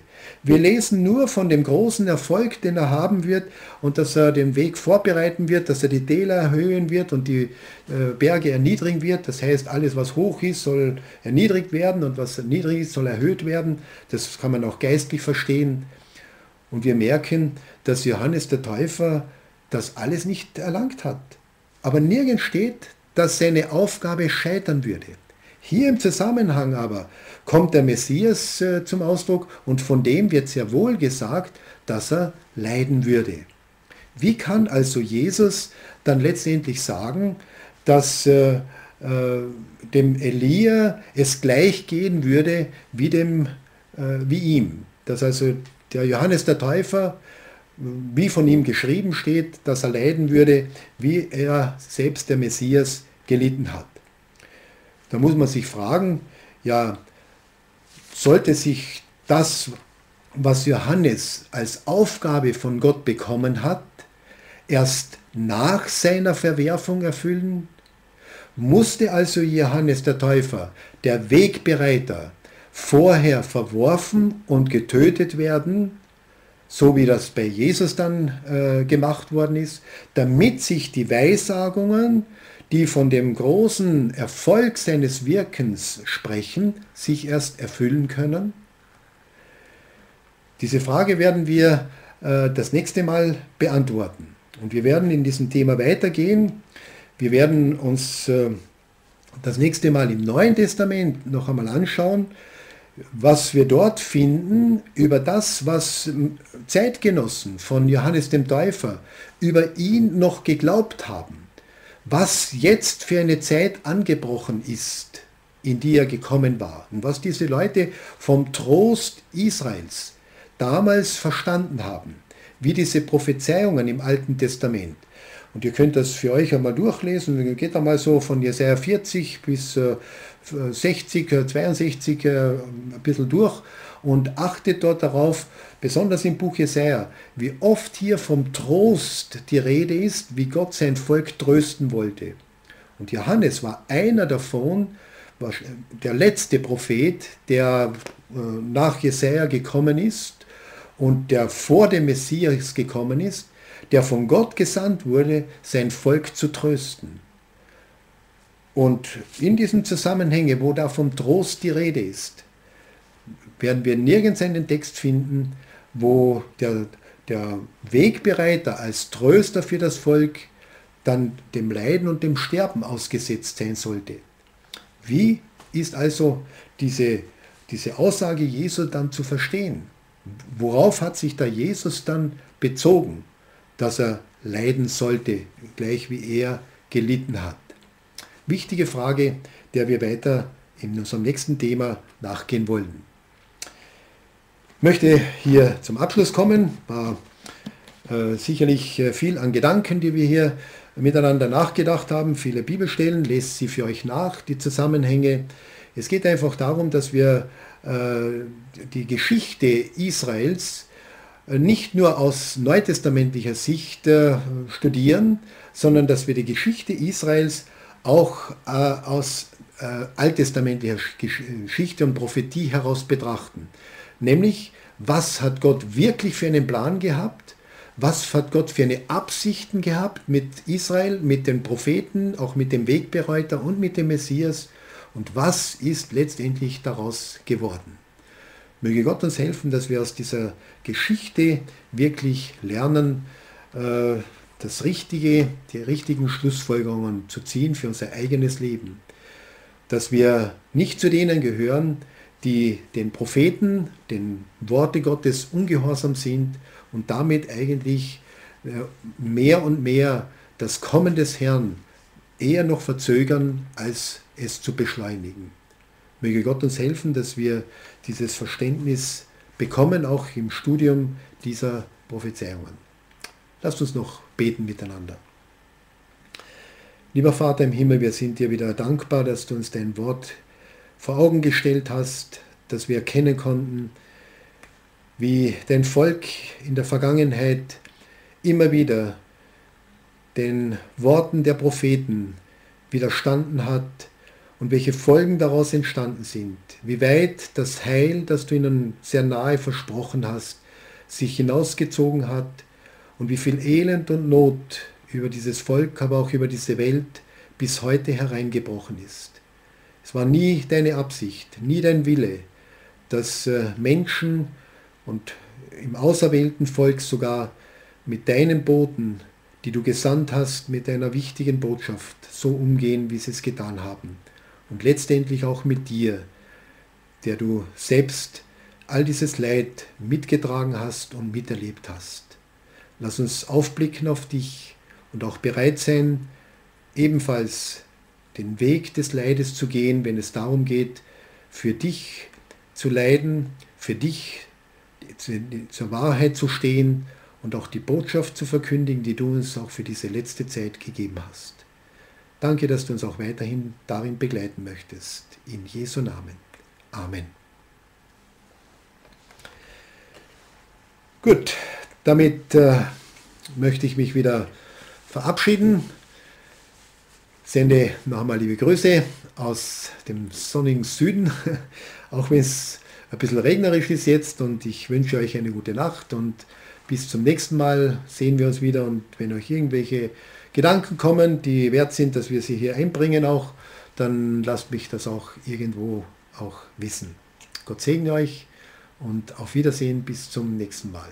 Wir lesen nur von dem großen Erfolg, den er haben wird und dass er den Weg vorbereiten wird, dass er die Täler erhöhen wird und die äh, Berge erniedrigen wird. Das heißt, alles, was hoch ist, soll erniedrigt werden und was niedrig ist, soll erhöht werden. Das kann man auch geistlich verstehen. Und wir merken, dass Johannes der Täufer das alles nicht erlangt hat. Aber nirgends steht, dass seine Aufgabe scheitern würde. Hier im Zusammenhang aber kommt der Messias äh, zum Ausdruck und von dem wird sehr wohl gesagt, dass er leiden würde. Wie kann also Jesus dann letztendlich sagen, dass äh, äh, dem Elia es gleich gehen würde wie, dem, äh, wie ihm? Dass also der Johannes der Täufer, wie von ihm geschrieben steht, dass er leiden würde, wie er selbst der Messias gelitten hat. Da muss man sich fragen, ja, sollte sich das, was Johannes als Aufgabe von Gott bekommen hat, erst nach seiner Verwerfung erfüllen? Musste also Johannes der Täufer, der Wegbereiter, vorher verworfen und getötet werden, so wie das bei Jesus dann äh, gemacht worden ist, damit sich die Weissagungen, die von dem großen Erfolg seines Wirkens sprechen, sich erst erfüllen können? Diese Frage werden wir äh, das nächste Mal beantworten. Und wir werden in diesem Thema weitergehen. Wir werden uns äh, das nächste Mal im Neuen Testament noch einmal anschauen, was wir dort finden über das, was Zeitgenossen von Johannes dem Täufer über ihn noch geglaubt haben, was jetzt für eine Zeit angebrochen ist, in die er gekommen war und was diese Leute vom Trost Israels damals verstanden haben, wie diese Prophezeiungen im Alten Testament. Und ihr könnt das für euch einmal durchlesen, geht einmal so von Jesaja vierzig bis sechzig, zweiundsechzig ein bisschen durch und achtet dort darauf, besonders im Buch Jesaja, wie oft hier vom Trost die Rede ist, wie Gott sein Volk trösten wollte. Und Johannes war einer davon, der letzte Prophet, der nach Jesaja gekommen ist und der vor dem Messias gekommen ist, der von Gott gesandt wurde, sein Volk zu trösten. Und in diesem Zusammenhänge, wo da vom Trost die Rede ist, werden wir nirgends einen Text finden, wo der, der Wegbereiter als Tröster für das Volk dann dem Leiden und dem Sterben ausgesetzt sein sollte. Wie ist also diese, diese Aussage Jesu dann zu verstehen. Worauf hat sich da Jesus dann bezogen, dass er leiden sollte, gleich wie er gelitten hat? Wichtige Frage, der wir weiter in unserem nächsten Thema nachgehen wollen. Ich möchte hier zum Abschluss kommen. War äh, sicherlich äh, viel an Gedanken, die wir hier miteinander nachgedacht haben. Viele Bibelstellen, lest sie für euch nach, die Zusammenhänge. Es geht einfach darum, dass wir äh, die Geschichte Israels äh, nicht nur aus neutestamentlicher Sicht äh, studieren, sondern dass wir die Geschichte Israels auch äh, aus äh, alttestamentlicher Geschichte und Prophetie heraus betrachten. Nämlich, was hat Gott wirklich für einen Plan gehabt? Was hat Gott für eine Absichten gehabt mit Israel, mit den Propheten, auch mit dem Wegbereiter und mit dem Messias? Und was ist letztendlich daraus geworden? Möge Gott uns helfen, dass wir aus dieser Geschichte wirklich lernen, das Richtige, die richtigen Schlussfolgerungen zu ziehen für unser eigenes Leben. Dass wir nicht zu denen gehören, die den Propheten, den Worte Gottes ungehorsam sind und damit eigentlich mehr und mehr das Kommen des Herrn eher noch verzögern, als es zu beschleunigen. Möge Gott uns helfen, dass wir dieses Verständnis bekommen, auch im Studium dieser Prophezeiungen. Lasst uns noch beten miteinander. Lieber Vater im Himmel, wir sind dir wieder dankbar, dass du uns dein Wort vor Augen gestellt hast, dass wir erkennen konnten, wie dein Volk in der Vergangenheit immer wieder den Worten der Propheten widerstanden hat und welche Folgen daraus entstanden sind, wie weit das Heil, das du ihnen sehr nahe versprochen hast, sich hinausgezogen hat und wie viel Elend und Not über dieses Volk, aber auch über diese Welt bis heute hereingebrochen ist. Es war nie deine Absicht, nie dein Wille, dass Menschen und im auserwählten Volk sogar mit deinen Boten, die du gesandt hast, mit deiner wichtigen Botschaft so umgehen, wie sie es getan haben. Und letztendlich auch mit dir, der du selbst all dieses Leid mitgetragen hast und miterlebt hast. Lass uns aufblicken auf dich und auch bereit sein, ebenfalls den Weg des Leides zu gehen, wenn es darum geht, für dich zu leiden, für dich zur Wahrheit zu stehen und auch die Botschaft zu verkündigen, die du uns auch für diese letzte Zeit gegeben hast. Danke, dass du uns auch weiterhin darin begleiten möchtest. In Jesu Namen. Amen. Gut, damit äh, möchte ich mich wieder verabschieden. Sende nochmal liebe Grüße aus dem sonnigen Süden, auch wenn es ein bisschen regnerisch ist jetzt, und ich wünsche euch eine gute Nacht und bis zum nächsten Mal sehen wir uns wieder, und wenn euch irgendwelche Gedanken kommen, die wert sind, dass wir sie hier einbringen auch, dann lasst mich das auch irgendwo auch wissen. Gott segne euch und auf Wiedersehen bis zum nächsten Mal.